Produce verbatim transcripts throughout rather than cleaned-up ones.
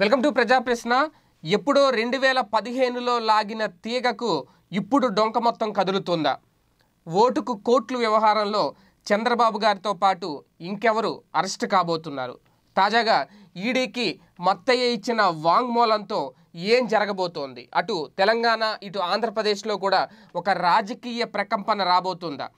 Welcome to ప్రజా ప్రశ్న. ఎప్పుడో రెండు వేల పదిహేనులో లాగిన తీగకు ఇప్పుడు డొంక మొత్తం కదులుతుందా? ఓటుకు కోట్లు వ్యవహారంలో చంద్రబాబు గారితో పాటు ఇంకెవరు అరెస్ట్ కాబోతున్నారు? తాజాగా ఈడీకి మత్తయ్య ఇచ్చిన వాంగ్మూలంతో ఏం జరగబోతోంది? అటు తెలంగాణ ఇటు ఆంధ్రప్రదేశ్లో కూడా ఒక రాజకీయ ప్రకంపన రాబోతుందా?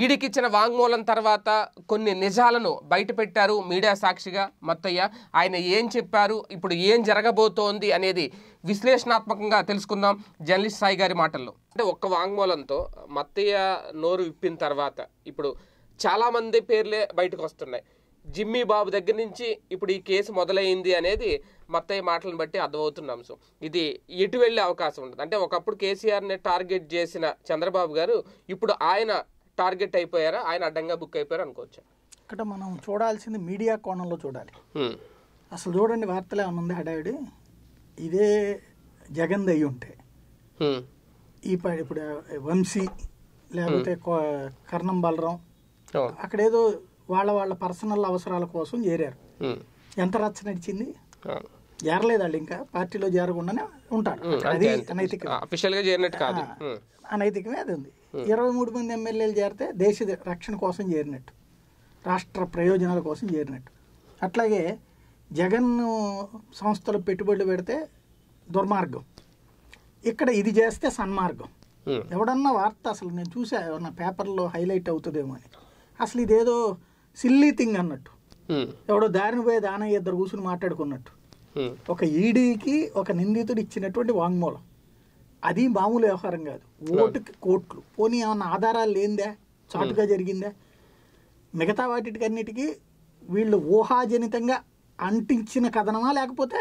ఈడీకి ఇచ్చిన వాంగ్మూలం తర్వాత కొన్ని నిజాలను బయటపెట్టారు మీడియా సాక్షిగా మత్తయ్య. ఆయన ఏం చెప్పారు, ఇప్పుడు ఏం జరగబోతోంది అనేది విశ్లేషణాత్మకంగా తెలుసుకుందాం జర్నలిస్ట్ సాయి గారి మాటల్లో. అంటే ఒక్క వాంగ్మూలంతో మత్తయ్య నోరు విప్పిన తర్వాత ఇప్పుడు చాలామంది పేర్లే బయటకు వస్తున్నాయి. జిమ్మీ బాబు దగ్గర నుంచి ఇప్పుడు ఈ కేసు మొదలైంది అనేది మత్తయ్య మాటలను బట్టి అర్థమవుతున్నాం. సో ఇది ఎటు వెళ్ళే అవకాశం ఉంటుంది? అంటే ఒకప్పుడు కేసీఆర్ని టార్గెట్ చేసిన చంద్రబాబు గారు ఇప్పుడు ఆయన టార్గెట్ అయిపోయారా, ఆయన అడ్డంగా బుక్ అయిపోయారు అనుకోవచ్చు. ఇక్కడ మనం చూడాల్సింది మీడియా కోణంలో చూడాలి. అసలు చూడండి, వార్తలు ఏమనుంది హడావిడి, ఇదే జగన్ అయ్యి ఉంటే ఈ ఇప్పుడు వంశీ లేకపోతే కర్ణం బలరాం అక్కడేదో వాళ్ళ వాళ్ళ పర్సనల్ అవసరాల కోసం చేరారు. ఎంత రచ్చ నడిచింది, చేరలేదు వాళ్ళు, ఇంకా పార్టీలో చేరకుండానే ఉంటారు. అది అనైతికమే, అఫీషియల్గా చేరినట్టు కాదు, అనైతికమే. అది ఉంది. ఇరవై మూడు మంది ఎమ్మెల్యేలు చేరితే దేశ రక్షణ కోసం చేరినట్టు, రాష్ట్ర ప్రయోజనాల కోసం చేరినట్టు. అట్లాగే జగన్ సంస్థలు పెట్టుబడులు పెడితే దుర్మార్గం, ఇక్కడ ఇది చేస్తే సన్మార్గం. ఎవడన్నా వార్త అసలు నేను చూసా ఏమన్నా పేపర్లో హైలైట్ అవుతుందేమో అని, అసలు ఇదేదో సిల్లీ థింగ్ అన్నట్టు, ఎవడో దారిని పోయే దానయ్య ఇద్దరు కూర్చుని మాట్లాడుకున్నట్టు, ఒక ఈడీకి ఒక నిందితుడు ఇచ్చినటువంటి వాంగ్మూలం. అది మామూలు వ్యవహారం కాదు. ఓటుకి కోట్లు, పోనీ ఏమన్నా ఆధారాలు లేనిదే, చాటుగా జరిగిందే, మిగతా వాటికన్నిటికీ వీళ్ళు ఊహాజనితంగా అంటించిన కథనమా లేకపోతే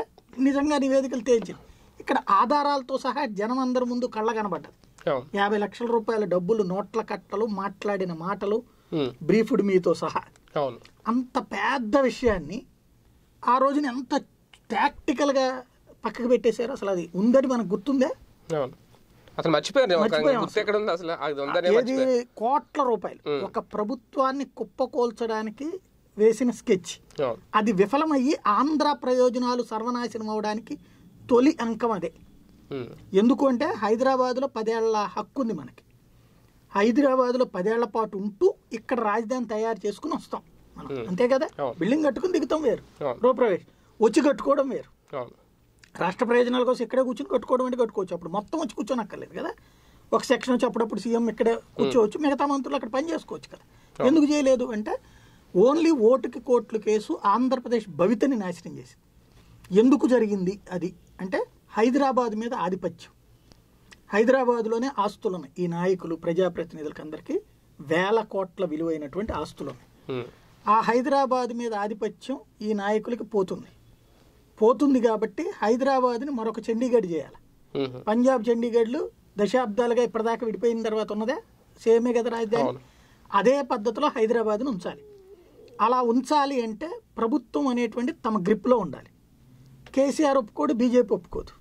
నిజంగా నివేదికలు తేల్చింది. ఇక్కడ ఆధారాలతో సహా జనం అందరి ముందు కళ్ళ కనబడ్డది. యాభై లక్షల రూపాయల డబ్బులు, నోట్ల కట్టలు, మాట్లాడిన మాటలు, బ్రీఫ్డ్ మీతో సహా. అంత పెద్ద విషయాన్ని ఆ రోజున ఎంత టాక్టికల్గా పక్కకు పెట్టేశారు. అసలు అది ఉందని మనకు గుర్తుందే, అసలు మర్చిపోయారు. కోట్ల రూపాయలు ఒక ప్రభుత్వాన్ని కుప్పకూల్చడానికి వేసిన స్కెచ్, అది విఫలమయ్యి ఆంధ్ర ప్రయోజనాలు సర్వనాశనం అవడానికి తొలి అంకం అదే. ఎందుకు అంటే హైదరాబాద్లో పదేళ్ల హక్కు ఉంది మనకి. హైదరాబాద్లో పదేళ్ల పాటు ఉంటూ ఇక్కడ రాజధాని తయారు చేసుకుని వస్తాం మనం, అంతే కదా. బిల్డింగ్ కట్టుకుని దిగుతాం వేరు, గృహప్రవేశం వచ్చి కట్టుకోవడం వేరు, రాష్ట్ర ప్రయోజనాల కోసం ఇక్కడే కూర్చొని కట్టుకోవడం అంటే కట్టుకోవచ్చు. అప్పుడు మొత్తం వచ్చి కూర్చొని అక్కర్లేదు కదా, ఒక సెక్షన్ వచ్చి అప్పుడప్పుడు సీఎం ఇక్కడే కూర్చోవచ్చు, మిగతా మంత్రులు అక్కడ పని చేసుకోవచ్చు కదా. ఎందుకు చేయలేదు అంటే ఓన్లీ ఓటుకి కోట్లు కేసు ఆంధ్రప్రదేశ్ భవితని నాశనం చేసింది. ఎందుకు జరిగింది అది అంటే హైదరాబాద్ మీద ఆధిపత్యం. హైదరాబాద్లోనే ఆస్తులున్నాయి, ఈ నాయకులు ప్రజాప్రతినిధులకు అందరికీ వేల కోట్ల విలువైనటువంటి ఆస్తులున్నాయి. ఆ హైదరాబాద్ మీద ఆధిపత్యం ఈ నాయకులకి పోతుంది. పోతుంది కాబట్టి హైదరాబాద్ని మరొక చండీగఢ్ చేయాలి. పంజాబ్ చండీగఢ్లు దశాబ్దాలుగా ఇప్పటిదాకా విడిపోయిన తర్వాత ఉన్నదే సేమే కదా రాజధాని. అదే పద్ధతిలో హైదరాబాద్ని ఉంచాలి. అలా ఉంచాలి అంటే ప్రభుత్వం అనేటువంటి తమ గ్రిప్లో ఉండాలి. కేసీఆర్ ఒప్పుకోడు, బీజేపీ ఒప్పుకోదు.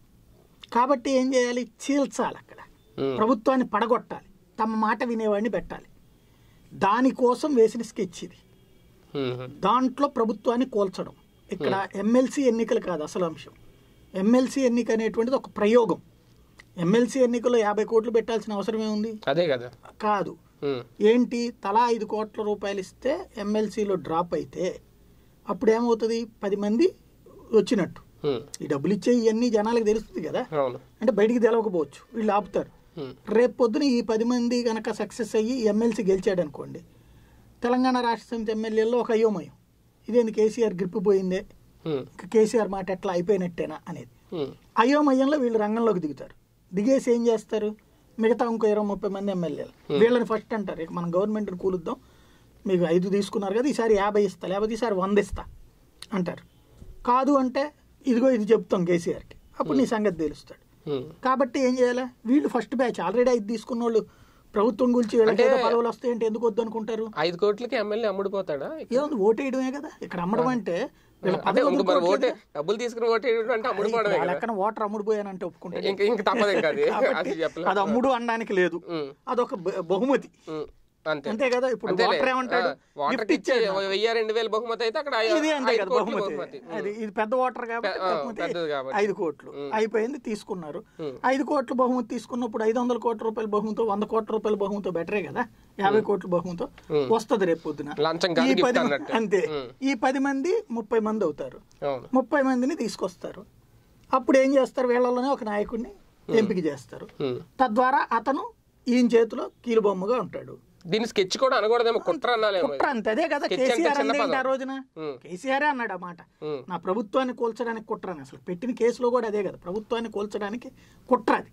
కాబట్టి ఏం చేయాలి, చీల్చాలి, అక్కడ ప్రభుత్వాన్ని పడగొట్టాలి, తమ మాట వినేవాడిని పెట్టాలి. దానికోసం వేసిన స్కెచ్ ఇది. దాంట్లో ప్రభుత్వాన్ని కోల్చడం. ఇక్కడ ఎమ్మెల్సీ ఎన్నికలు కాదు అసలు అంశం. ఎమ్మెల్సీ ఎన్నిక అనేటువంటిది ఒక ప్రయోగం. ఎమ్మెల్సీ ఎన్నికల్లో యాభై కోట్లు పెట్టాల్సిన అవసరం ఏముంది, అదే కదా. కాదు, ఏంటి, తలా ఐదు కోట్ల రూపాయలు ఇస్తే ఎమ్మెల్సీలో డ్రాప్ అయితే అప్పుడు ఏమవుతుంది, పది మంది వచ్చినట్టు. ఈ డబ్బులు ఇచ్చే ఇవన్నీ జనాలకు తెలుస్తుంది కదా, అంటే బయటికి తెలవకపోవచ్చు, వీళ్ళు ఆపుతారు. రేపు పొద్దున ఈ పది మంది కనుక సక్సెస్ అయ్యి ఎమ్మెల్సీ గెలిచాడు అనుకోండి, తెలంగాణ రాష్ట్ర సమితి ఎమ్మెల్యేల్లో ఒక అయోమయం, ఇదేంది కేసీఆర్ గ్రిప్ పోయిందే, ఇంకా కేసీఆర్ మాట ఎట్లా అయిపోయినట్టేనా అనేది అయోమయంలో వీళ్ళు రంగంలోకి దిగుతారు. దిగేసి ఏం చేస్తారు, మిగతా ఇంకో ఇరవై ముప్పై మంది ఎమ్మెల్యేలు వీళ్ళని ఫస్ట్ అంటారు, ఇక మనం గవర్నమెంట్ని కూలుద్దాం, మీకు ఐదు తీసుకున్నారు కదా ఈసారి యాభై ఇస్తా, లేకపోతే ఈసారి వంద ఇస్తా అంటారు. కాదు అంటే ఇదిగో ఇది చెప్తాం కేసీఆర్కి, అప్పుడు నీ సంగతి తెలుస్తాడు. కాబట్టి ఏం చేయాలి, వీళ్ళు ఫస్ట్ బ్యాచ్ ఆల్రెడీ ఐదు తీసుకున్న వాళ్ళు ప్రభుత్వం గురించి పదవులు వస్తాయంటే ఎందుకు వద్దు అనుకుంటారు. ఐదు కోట్లకి ఎమ్మెల్యే అమ్ముడుపోతాడా, ఏముంది, ఓటేయడమే కదా. ఇక్కడ అమ్మడం అంటే లెక్కన ఓటర్ అమ్ముడుపోయానంటే ఒప్పుకుంటారు, అది అమ్ముడు అనడానికి లేదు, అదొక బహుమతి. అంతే కదా. ఇప్పుడు వాటర్ ఏమంటాడు, గిఫ్ట్ ఇచ్చాడు వెయ్యి రెండు వేల బహుమతి అయితే అక్కడ ఇది అంతే కదా బహుమతి. అది ఇది పెద్ద వాటర్ కాబట్టి ఐదు కోట్లు అయిపోయింది తీసుకున్నారు. ఐదు కోట్లు బహుమతి తీసుకున్నప్పుడు ఐదు వందల కోట్ల రూపాయల బహుమతో వంద కోట్ల రూపాయల బహుమతో బెటరే కదా. యాభై కోట్ల బహుమతో వస్తుంది రేపు పొద్దున. అంతే, ఈ పది మంది ముప్పై మంది అవుతారు. ముప్పై మందిని తీసుకొస్తారు. అప్పుడు ఏం చేస్తారు, వీళ్ళలోనే ఒక నాయకుడిని ఎంపిక చేస్తారు. తద్వారా అతను ఈయన చేతిలో కీలుబొమ్మగా ఉంటాడు. దీన్ని స్కెచ్ కూడా అనకూడదేమో, కుట్ర అనాలేమో. కుట్ర అంతే కదా. కేసీఆర్ అన్నాడు ఆ రోజున, కేసీఆరే అన్నాడు ఆ మాట, నా ప్రభుత్వాన్ని కూల్చడానికి కుట్ర అని. అసలు పెట్టిన కేసులో కూడా అదే కదా, ప్రభుత్వాన్ని కూల్చడానికి కుట్ర అది.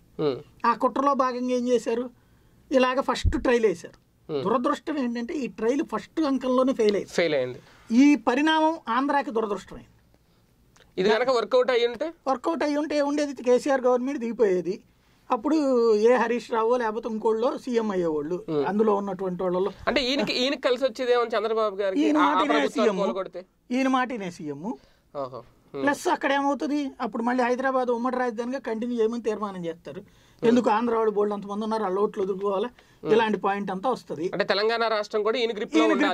ఆ కుట్రలో భాగంగా ఏం చేశారు, ఇలాగ ఫస్ట్ ట్రైల్ వేశారు. దురదృష్టం ఏంటంటే ఈ ట్రైల్ ఫస్ట్ అంకంలోనే ఫెయిల్ అయింది. ఫెయిల్ అయింది. ఈ పరిణామం ఆంధ్రాకి దురదృష్టమైంది. ఇది కనుక వర్కౌట్ అయ్యి ఉంటే వర్కౌట్ అయ్యి ఉంటే ఉండేది, కేసీఆర్ గవర్నమెంట్ దిగిపోయేది. అప్పుడు ఏ హరీష్ రావు లేకపోతే ఇంకోళ్ళు సీఎం అయ్యేవాళ్ళు. అందులో ఉన్నటువంటి వాళ్ళలో అంటే ఈయనకి ఈయనకి కలిసి వచ్చేదేమని చంద్రబాబు గారు, ఈయన మాటనే సీఎం ఈయన మాటనే సీఎం ప్లస్ అక్కడ ఏమవుతుంది, అప్పుడు మళ్ళీ హైదరాబాద్ ఉమ్మడి రాజధానిగా కంటిన్యూ చేయమని తీర్మానం చేస్తారు. ఎందుకు, ఆంధ్ర వాళ్ళు బోల్డ్ అంతమంది ఉన్నారు, అలా ఓట్లు ఎదుర్కోవాలి, ఇలాంటి పాయింట్ అంతా వస్తుంది. అంటే తెలంగాణ రాష్ట్రం కూడా ఈయన గ్రిప్లోనే ఉంటుంది,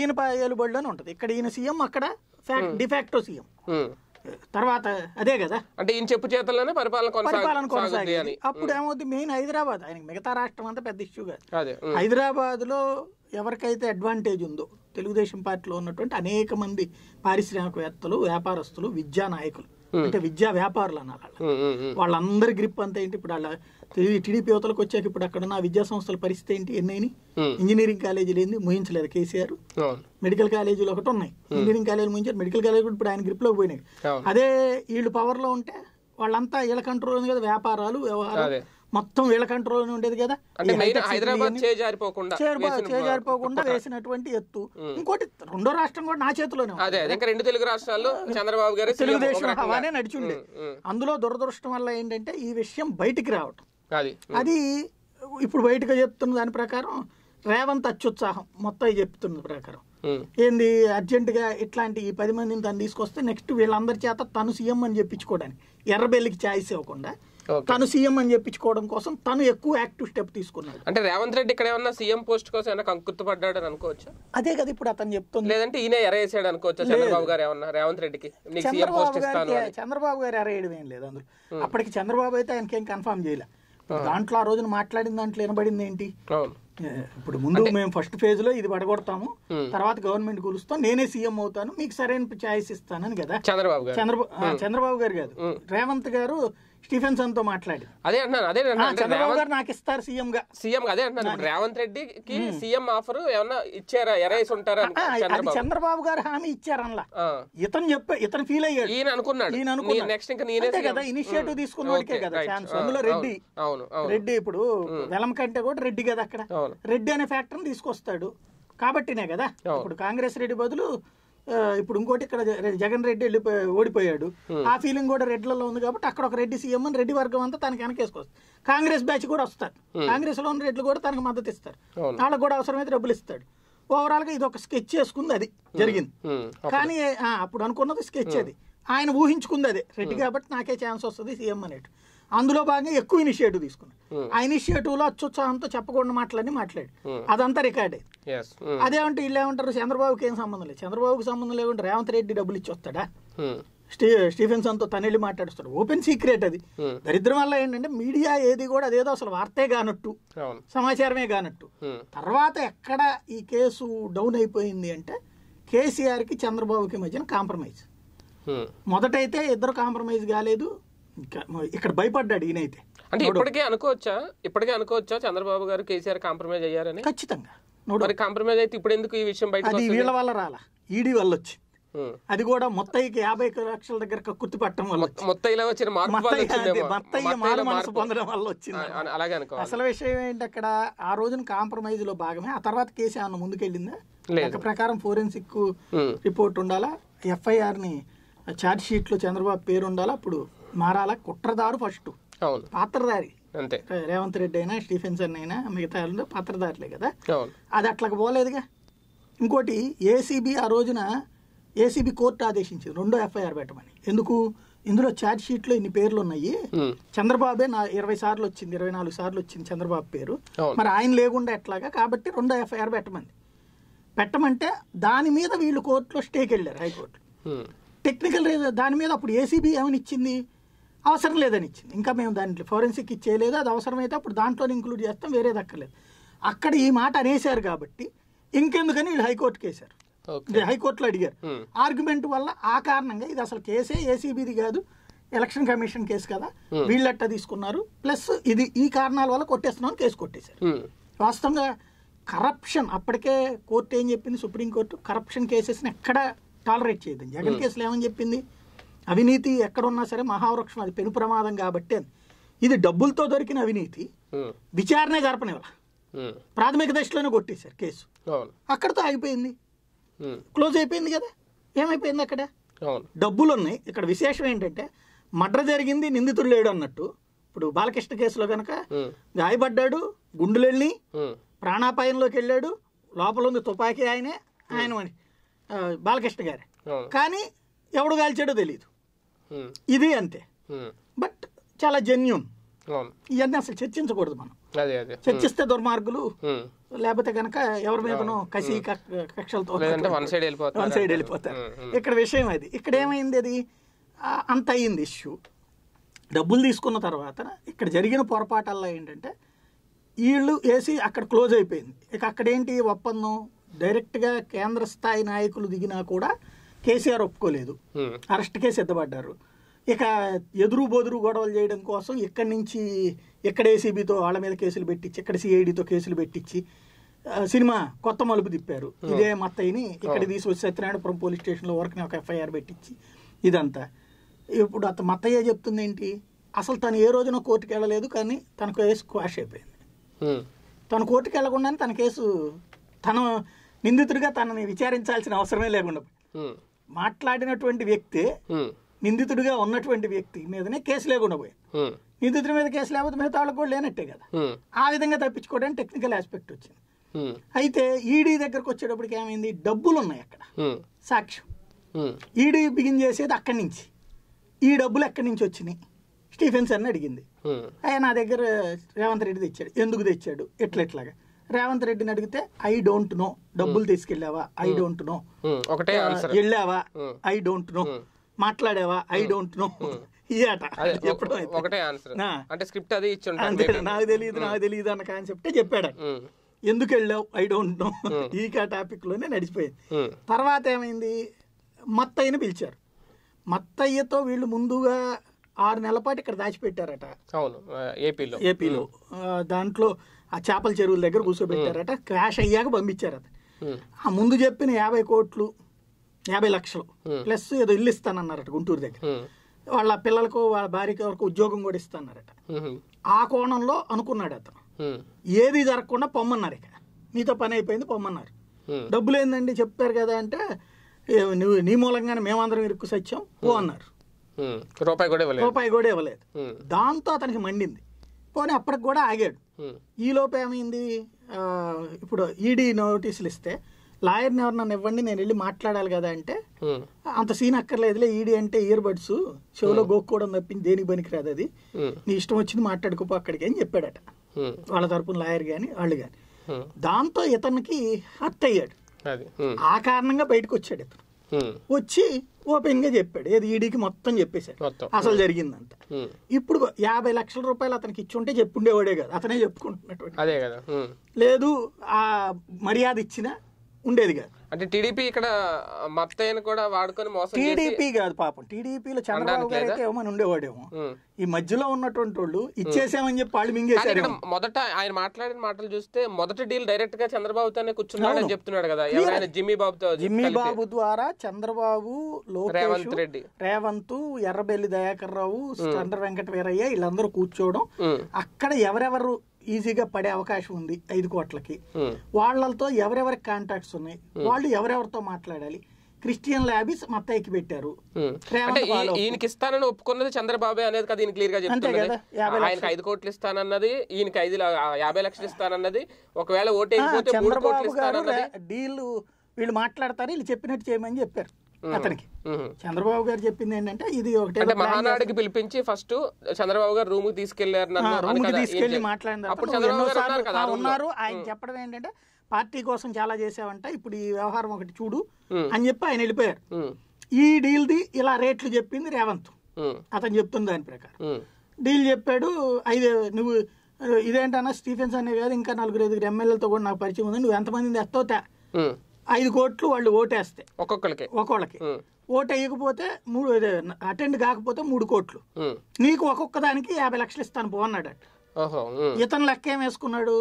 ఈయన ఏలుబడిలోనే ఉంటుంది. ఇక్కడ ఈయన సీఎం, అక్కడ డిఫాక్టో సీఎం. తర్వాత అదే కదా, అంటే ఈయన చెప్పు చేతల్లోనే పరిపాలన కొనసాగుతుంది. అప్పుడు ఏమవుతుంది, మెయిన్ హైదరాబాద్, ఆయనకి మిగతా రాష్ట్రం అంతా పెద్ద ఇష్యూ కాదు. హైదరాబాద్ లో ఎవరికైతే అడ్వాంటేజ్ ఉందో, తెలుగుదేశం పార్టీలో ఉన్నటువంటి అనేక మంది పారిశ్రామికవేత్తలు, వ్యాపారస్తులు, విద్యా నాయకులు, అంటే విద్యా వ్యాపారులు అన్నారు, వాళ్ళందరి గ్రిప్ అంతా ఏంటి, ఇప్పుడు వాళ్ళ టీడీపీ యువతలకు వచ్చాక ఇప్పుడు అక్కడ ఉన్న విద్యా సంస్థల పరిస్థితి ఏంటి, ఎన్నైనా ఇంజనీరింగ్ కాలేజీలు ఏంది ముహించలేదు కేసీఆర్, మెడికల్ కాలేజీలు ఒకటి ఉన్నాయి, ఇంజనీరింగ్ కాలేజీ ముహించారు, మెడికల్ కాలేజీ కూడా ఇప్పుడు ఆయన గ్రిప్ లో పోయినాయి. అదే వీళ్ళు పవర్ లో ఉంటే వాళ్ళంతా వీళ్ళ కంట్రోల్ ఉంది కదా, వ్యాపారాలు వ్యవహారాలు మొత్తం వీళ్ళ కంట్రోల్ ఉండేది కదా. హైదరాబాద్ చేజారిపోకుండా చేజారిపోకుండా వేసినటువంటి ఎత్తు. ఇంకోటి, రెండో రాష్ట్రం కూడా నా చేతిలోనే, రెండు తెలుగు రాష్ట్రాల్లో చంద్రబాబు గారు తెలుగుదేశం హవానే నడిచి ఉండే. అందులో దురదృష్టం వల్ల ఏంటంటే ఈ విషయం బయటికి రావటం, అది ఇప్పుడు బయటకు చెప్తున్న దాని ప్రకారం రేవంత్ అత్యుత్సాహం మొత్తం చెప్తున్న ప్రకారం ఏంది, అర్జెంటుగా ఇట్లాంటి ఈ పది మందిని తను తీసుకొస్తే నెక్స్ట్ వీళ్ళందరి చేత తను సీఎం అని చెప్పించుకోవడానికి, ఎర్రబెల్లికి ఛాయిస్ ఇవ్వకుండా తను సీఎం అని చెప్పించుకోవడం కోసం తను ఎక్కువ యాక్టివ్ స్టెప్ తీసుకున్నాడు. అంటే రేవంత్ రెడ్డి ఇక్కడ ఏమన్నా సీఎం పోస్ట్ కోసం ఏమైనా కంకుర్తుపడ్డాడు అని అనుకోవచ్చు. అదే కదా ఇప్పుడు అతను చెప్తుంది, లేదంటే ఈయన ఎరేసాడు అనుకోవచ్చు చంద్రబాబు గారు ఏమన్నా రేవంత్ రెడ్డికి. చంద్రబాబు గారు ఎరేయడం ఏం లేదు అందులో. అప్పటికి చంద్రబాబు అయితే ఆయనకేం కన్ఫర్మ్ చేయలే. దాంట్లో ఆ రోజున మాట్లాడిన దాంట్లో వినబడింది ఏంటి, ఇప్పుడు ముందు మేము ఫస్ట్ ఫేజ్ లో ఇది పడగొడతాము, తర్వాత గవర్నమెంట్ కూలుస్తాం, నేనే సీఎం అవుతాను, మీకు సరైన ఛాయిస్ ఇస్తానని కదా చంద్రబాబు గారు. చంద్రబాబు గారు కాదు, రేవంత్ గారు స్టీఫెన్సన్ తో మాట్లాడి అదే అంటున్నాను. అదే చంద్రబాబు గారు నాకు ఇస్తారు సీఎం గా, సీఎం అదే అంటున్నాను. రేవంత్ రెడ్డికి సీఎం ఆఫర్ ఏమన్నా ఇచ్చారా, ఎరేస్ ఉంటారా, చంద్రబాబు గారు హామీ ఇచ్చారనలా. ఇతను చెప్పే ఇతను ఫీల్ అయ్యాడు, ఈయన అనుకున్నాడు, ఈయన అనుకున్నాడు నెక్స్ట్ ఇంకా నేనే కదా ఇనిషియేటివ్ తీసుకున్న వాడికే కదా ఛాన్స్. అందులో రెడ్డి రెడ్డి ఇప్పుడు వెలం కంటే కూడా రెడ్డి కదా, అక్కడ రెడ్డి అనే ఫ్యాక్టర్ని తీసుకొస్తాడు కాబట్టినే కదా. ఇప్పుడు కాంగ్రెస్ రెడ్డి బదులు ఇప్పుడు ఇంకోటి ఇక్కడ జగన్ రెడ్డి వెళ్ళి ఓడిపోయాడు, ఆ ఫీలింగ్ కూడా రెడ్లలో ఉంది కాబట్టి అక్కడ ఒక రెడ్డి సీఎం అని రెడ్డి వర్గం అంతా తనకి వెనకేసుకొస్తారు. కాంగ్రెస్ బ్యాచ్ కూడా వస్తారు, కాంగ్రెస్ లో ఉన్న రెడ్లు కూడా తనకు మద్దతు ఇస్తారు, వాళ్ళకు కూడా అవసరమైతే డబ్బులు ఇస్తాడు. ఓవరాల్ గా ఇది ఒక స్కెచ్ చేసుకుంది, అది జరిగింది. కానీ అప్పుడు అనుకున్నది స్కెచ్, అది ఆయన ఊహించుకుంది అదే, రెడ్డి కాబట్టి నాకే ఛాన్స్ వస్తుంది సీఎం అనేటు. అందులో భాగంగా ఎక్కువ ఇనిషియేటివ్ తీసుకున్నాడు. ఆ ఇనిషియేటివ్ లో అత్యుత్సాహంతో చెప్పకుండా మాటలన్నీ మాట్లాడు, అదంతా రికార్డ్ అయింది. అదేమంటే వీళ్ళు ఏమంటారు, చంద్రబాబుకి ఏం సంబంధం లేదు, చంద్రబాబుకి సంబంధం లేకుండా రేవంత్ రెడ్డి డబ్బులు ఇచ్చి వస్తాడా, స్టీఫెన్సన్ తో తనెళ్ళి మాట్లాడుస్తాడు. ఓపెన్ సీక్రెట్ అది. దరిద్రం వల్ల ఏంటంటే మీడియా ఏది కూడా అదేదో అసలు వార్తే కానట్టు, సమాచారమే కానట్టు. తర్వాత ఎక్కడ ఈ కేసు డౌన్ అయిపోయింది అంటే కేసీఆర్ కి చంద్రబాబుకి మధ్యన కాంప్రమైజ్. మొదటైతే ఇద్దరు కాంప్రమైజ్ కాలేదు, ఇక్కడ భయపడ్డాడు ఈయనైతే. అంటే ఇప్పటికే అనుకోవచ్చా, ఇప్పటికే అనుకోవచ్చా చంద్రబాబు గారు కేసీఆర్ కాంప్రమైజ్ అయ్యారని? ఖచ్చితంగా కాంప్రమైజ్ అయితే ఇప్పుడు ఎందుకు ఈ విషయం బయట, వీళ్ళ వల్ల రాలా, ఈడీ వల్ల వచ్చి, అది కూడా మొత్తయ్యకి యాభై లక్షల దగ్గర కక్కుర్తి పట్టడం వల్ల, మొత్తయ్యలో వచ్చిన మత్తయ్య మాల మనసు పొందడం వల్ల వచ్చింది. అలాగే అనుకో. అసలు విషయం ఏంటి, అక్కడ ఆ రోజున కాంప్రమైజ్ లో భాగమే. ఆ తర్వాత కేసీఆర్ ముందుకెళ్ళిందా, ఒక ప్రకారం ఫోరెన్సిక్ రిపోర్ట్ ఉండాలా, ఎఫ్ఐఆర్ ని ఛార్జ్ షీట్ లో చంద్రబాబు పేరు ఉండాలా, అప్పుడు మారాల. కుట్రదారు ఫస్ట్ పాత్రధారి అంతే, రేవంత్ రెడ్డి అయినా స్టీఫెన్సన్ అయినా మిగతా పాత్రధారులే కదా, అది అట్లా పోలేదుగా. ఇంకోటి ఏసీబీ ఆ రోజున ఏసీబీ కోర్టు ఆదేశించింది రెండో ఎఫ్ఐఆర్ పెట్టమని. ఎందుకు, ఇందులో చార్జ్ షీట్ లో ఇన్ని పేర్లు ఉన్నాయి. చంద్రబాబే నా ఇరవై సార్లు వచ్చింది, ఇరవై నాలుగు సార్లు వచ్చింది చంద్రబాబు పేరు. మరి ఆయన లేకుండా ఎట్లాగా? కాబట్టి రెండో ఎఫ్ఐఆర్ పెట్టమంది. పెట్టమంటే దాని మీద వీళ్ళు కోర్టులో స్టేకి వెళ్ళారు, హైకోర్టు టెక్నికల్ దాని మీద. అప్పుడు ఏసీబీ ఏమని ఇచ్చింది? అవసరం లేదని ఇచ్చింది. ఇంకా మేము దాంట్లో ఫోరెన్సిక్ ఇచ్చేయలేదు, అది అవసరమైతే అప్పుడు దాంట్లో ఇంక్లూడ్ చేస్తాం, వేరే దక్కలేదు. అక్కడ ఈ మాట అనేశారు కాబట్టి ఇంకెందుకని వీళ్ళు హైకోర్టుకి వేశారు, హైకోర్టులో అడిగారు ఆర్గ్యుమెంట్ వల్ల. ఆ కారణంగా ఇది అసలు కేసే ఏసీబీది కాదు, ఎలక్షన్ కమిషన్ కేసు కదా, వీళ్ళట్ట తీసుకున్నారు, ప్లస్ ఇది ఈ కారణాల వల్ల కొట్టేస్తున్నామని కేసు కొట్టేశారు. వాస్తవంగా కరప్షన్ అప్పటికే కోర్టు ఏం చెప్పింది, సుప్రీంకోర్టు కరప్షన్ కేసెస్ని ఎక్కడ టాలరేట్ చేయదు. జగన్ కేసులు ఏమని చెప్పింది? అవినీతి ఎక్కడున్నా సరే మహావృక్షం, అది పెను ప్రమాదం కాబట్టి. ఇది డబ్బులతో దొరికిన అవినీతి, విచారణ జరపనివ్వాల, ప్రాథమిక దశలోనే కొట్టేశారు కేసు. అక్కడతో ఆగిపోయింది, క్లోజ్ అయిపోయింది కదా. ఏమైపోయింది అక్కడ? డబ్బులు ఉన్నాయి. ఇక్కడ విశేషం ఏంటంటే మర్డర్ జరిగింది, నిందితుడు లేడు అన్నట్టు. ఇప్పుడు బాలకృష్ణ కేసులో కనుక గాయపడ్డాడు, గుండెలు వెళ్ళి ప్రాణాపాయంలోకి వెళ్ళాడు, లోపల ఉంది తుపాకీ, ఆయనే ఆయన బాలకృష్ణ గారే, కానీ ఎవడు కాల్చాడో తెలియదు. ఇది అంతే. బట్ చాలా జెన్యూన్. ఇవన్నీ అసలు చర్చించకూడదు మనం, చర్చిస్తే దుర్మార్గులు, లేకపోతే కనుక ఎవరి మీదనో కసి కక్షలతో వన్ సైడ్ వెళ్ళిపోతారు. ఇక్కడ విషయం అది. ఇక్కడ ఏమైంది? అది అంత అయింది ఇష్యూ. డబ్బులు తీసుకున్న తర్వాత ఇక్కడ జరిగిన పొరపాటల్లో ఏంటంటే వీళ్ళు వేసి అక్కడ క్లోజ్ అయిపోయింది. ఇక అక్కడేంటి ఒప్పందం? డైరెక్ట్గా కేంద్ర స్థాయి నాయకులు దిగినా కూడా కేసీఆర్ ఒప్పుకోలేదు, అరెస్ట్కే సిద్ధపడ్డారు. ఇక ఎదురు బోదురు గొడవలు చేయడం కోసం ఇక్కడి నుంచి ఎక్కడ ఏసీబీతో వాళ్ళ మీద కేసులు పెట్టించి, ఇక్కడ సిఐడితో కేసులు పెట్టించి సినిమా కొత్త మలుపు తిప్పారు. ఇదే మత్తయ్యని ఇక్కడ తీసుకొచ్చి సత్యనారాయణపురం పోలీస్ స్టేషన్లో వరకుని ఒక ఎఫ్ఐఆర్ పెట్టించి ఇదంతా. ఇప్పుడు అత మత్తయ్య చెప్తుంది ఏంటి? అసలు తను ఏ రోజున కోర్టుకు వెళ్ళలేదు, కానీ తన కేసు క్వాష్ అయిపోయింది. తను కోర్టుకు వెళ్ళకుండానే తన కేసు, తను నిందితుడిగా తనని విచారించాల్సిన అవసరమే లేకుండా మాట్లాడినటువంటి వ్యక్తి, నిందితుడిగా ఉన్నటువంటి వ్యక్తి మీదనే కేసు లేకుండా పోయింది. నిందితుడి మీద కేసు లేకపోతే మిగతా వాళ్ళకి కూడా లేనట్టే కదా. ఆ విధంగా తప్పించుకోవడానికి టెక్నికల్ ఆస్పెక్ట్ వచ్చింది. అయితే ఈడీ దగ్గరకు వచ్చేటప్పటికి ఏమైంది? డబ్బులు ఉన్నాయి అక్కడ, సాక్ష్యం. ఈడీ బిగిన్ చేసేది అక్కడి నుంచి. ఈ డబ్బులు ఎక్కడి నుంచి వచ్చినాయి? స్టీఫెన్సన్ అడిగింది. అయ్యా నా దగ్గర రేవంత్ రెడ్డి తెచ్చాడు. ఎందుకు తెచ్చాడు? ఎట్లా ఎట్లాగా? రేవంత్ రెడ్డిని అడిగితే ఐ డోంట్ నో. డబ్బులు తీసుకెళ్ళావా? I don't know. వెళ్ళావా? I don't know. మాట్లాడేవా? I don't know. నాకు తెలియదు, నాకు తెలియదు అన్న కాన్సెప్టే చెప్పాడు. ఎందుకు వెళ్ళావు? I don't know. ఈ టాపిక్ లోనే నడిచిపోయింది. తర్వాత ఏమైంది? మత్తయ్యని పిలిచారు. మత్తయ్యతో వీళ్ళు ముందుగా ఆరు నెలల పాటు ఇక్కడ దాచిపెట్టారట. అవును, ఏపీలో ఏపీలో దాంట్లో ఆ చేపల చెరువుల దగ్గర కూర్చోబెట్టారట. క్రాష్ అయ్యాక పంపించారట. ఆ ముందు చెప్పిన యాభై కోట్లు యాభై లక్షలు ప్లస్ ఏదో ఇల్లు ఇస్తానన్నారట గుంటూరు దగ్గర. వాళ్ళ పిల్లలకు వాళ్ళ భార్యకి వరకు ఉద్యోగం కూడా ఇస్తానన్నారట. ఆ కోణంలో అనుకున్నాడు అతను, ఏది జరగకుండా పొమ్మన్నారు, ఇక నీతో పని అయిపోయింది పొమ్మన్నారు. డబ్బులు ఏందండి చెప్పారు కదా అంటే, నువ్వు నీ మూలంగానే మేమందరం ఇరుక్కు సత్యం పో అన్నారు. రూపాయి కూడా రూపాయి కూడా ఇవ్వలేదు. దాంతో అతనికి మండింది, పోనీ అప్పటికి కూడా ఆగాడు. ఈ లోపు ఏమైంది? ఇప్పుడు ఈడీ నోటీసులు ఇస్తే లాయర్ని ఎవరినన్నా ఇవ్వండి, నేను వెళ్ళి మాట్లాడాలి కదా అంటే, అంత సీన్ అక్కర్లేదులే, ఈడీ అంటే ఇయర్ బడ్స్ చెవులో గోక్కోవడం తప్పింది, దేనికి పనికిరాదు, అది నీ ఇష్టం వచ్చింది మాట్లాడుకోపో అక్కడికి అని చెప్పాడట. వాళ్ళ తరపున లాయర్ కానీ వాళ్ళు కానీ. దాంతో ఇతనికి హర్ట్ అయ్యాడు. ఆ కారణంగా బయటకు వచ్చాడు. ఇతను వచ్చి ఓపెన్ గా చెప్పాడు, ఏది ఈడీకి మొత్తం చెప్పేశాడు అసలు జరిగిందంత. ఇప్పుడు యాభై లక్షల రూపాయలు అతనికి ఇచ్చుంటే చెప్పుండేవాడే కదా, అతనే చెప్పుకుంటున్నటువంటి అదే కదా. లేదు, ఆ మర్యాద ఇచ్చినా ఉండేది కాదు. అంటే టీడీపీ ఇక్కడ మత్తయ్యను కూడా వాడుకొని మోసం, టీడీపీ కాదు పాపం, టీడీపీలో చంద్రబాబు గారు అయితే ఏమని ఉండేవాడేమో. ఈ మధ్యలో ఉన్నటువంటి వాళ్ళు ఇచ్చేసామని చెప్పి వాళ్ళు మింగేశారు. మొదట ఆయన మాట్లాడిన మాటలు చూస్తే మొదటి డీల్ డైరెక్ట్ గా చంద్రబాబుతోనే కూర్చున్నాడు అని చెప్తున్నాడు కదా. ఎవరైనా జిమ్మీ బాబుతో, జిమ్మీ బాబు ద్వారా చంద్రబాబు, రేవంత్ రెడ్డి, రేవంత్, ఎర్రబెల్లి దయాకర్ రావు, చంద్ర వెంకట వీరయ్య వీళ్ళందరూ కూర్చోవడం. అక్కడ ఎవరెవరు ఈజీగా పడే అవకాశం ఉంది ఐదు కోట్లకి, వాళ్ళతో ఎవరెవరి కాంటాక్ట్స్ ఉన్నాయి, వాళ్ళు ఎవరెవరితో మాట్లాడాలి. క్రిస్టియన్ ల్యాబీస్ మత్తయ్యకి పెట్టారు. ఈయనకి ఇస్తానని ఒప్పుకున్నది చంద్రబాబు అనేది కదా, ఈయన క్లియర్ గా చెప్తున్నది. ఆయనకి ఐదు కోట్లు ఇస్తానన్నది, ఈయనకి ఐదు యాభై లక్షలు ఇస్తానన్నది. ఒకవేళ ఓటేయకపోతే మూడు కోట్లు ఇస్తానన్నది. డీల్ వీళ్ళు మాట్లాడతారు, వీళ్ళు చెప్పినట్టు చేయమని చెప్పారు. అతనికి చంద్రబాబు గారు చెప్పింది ఏంటంటే ఇది ఒకటే అంటే మహానాడికి పిలిపించి ఫస్ట్ చంద్రబాబు గారు రూమ్ కి తీసుకెళ్లారు నన్ను రూమ్ కి తీసుకెళ్లి మాట్లాడారు. అప్పుడు చంద్రబాబు గారు ఉన్నారు కదా, ఉన్నారు. ఆయన చెప్పడం ఏంటంటే పార్టీ కోసం చాలా చేసావంట, ఇప్పుడు ఈ వ్యవహారం ఒకటి చూడు అని చెప్పి ఆయన వెళ్ళిపోయారు. ఈ డీల్ ది ఇలా రేట్లు చెప్పింది రేవంత్, అతను చెప్తుంది దాని ప్రకారం డీల్ చెప్పాడు. ఐదు నువ్వు ఇదేంటన్నా స్టీఫెన్స్ అనే కాదు ఇంకా నలుగురు ఐదుగురు ఎమ్మెల్యేలతో కూడా నాకు పరిచయం ఉంది, నువ్వు ఎంతమంది తెస్తావు ఐదు కోట్లు వాళ్ళు ఓటేస్తే ఒక్కొక్కరికి ఒక్కొక్కరికి ఓటు వేయకపోతే మూడు అటెండ్ కాకపోతే మూడు కోట్లు నీకు ఒక్కొక్క దానికి యాభై లక్షలు ఇస్తాను పోన్నాడు. ఇతను లెక్క ఏం వేసుకున్నాడు,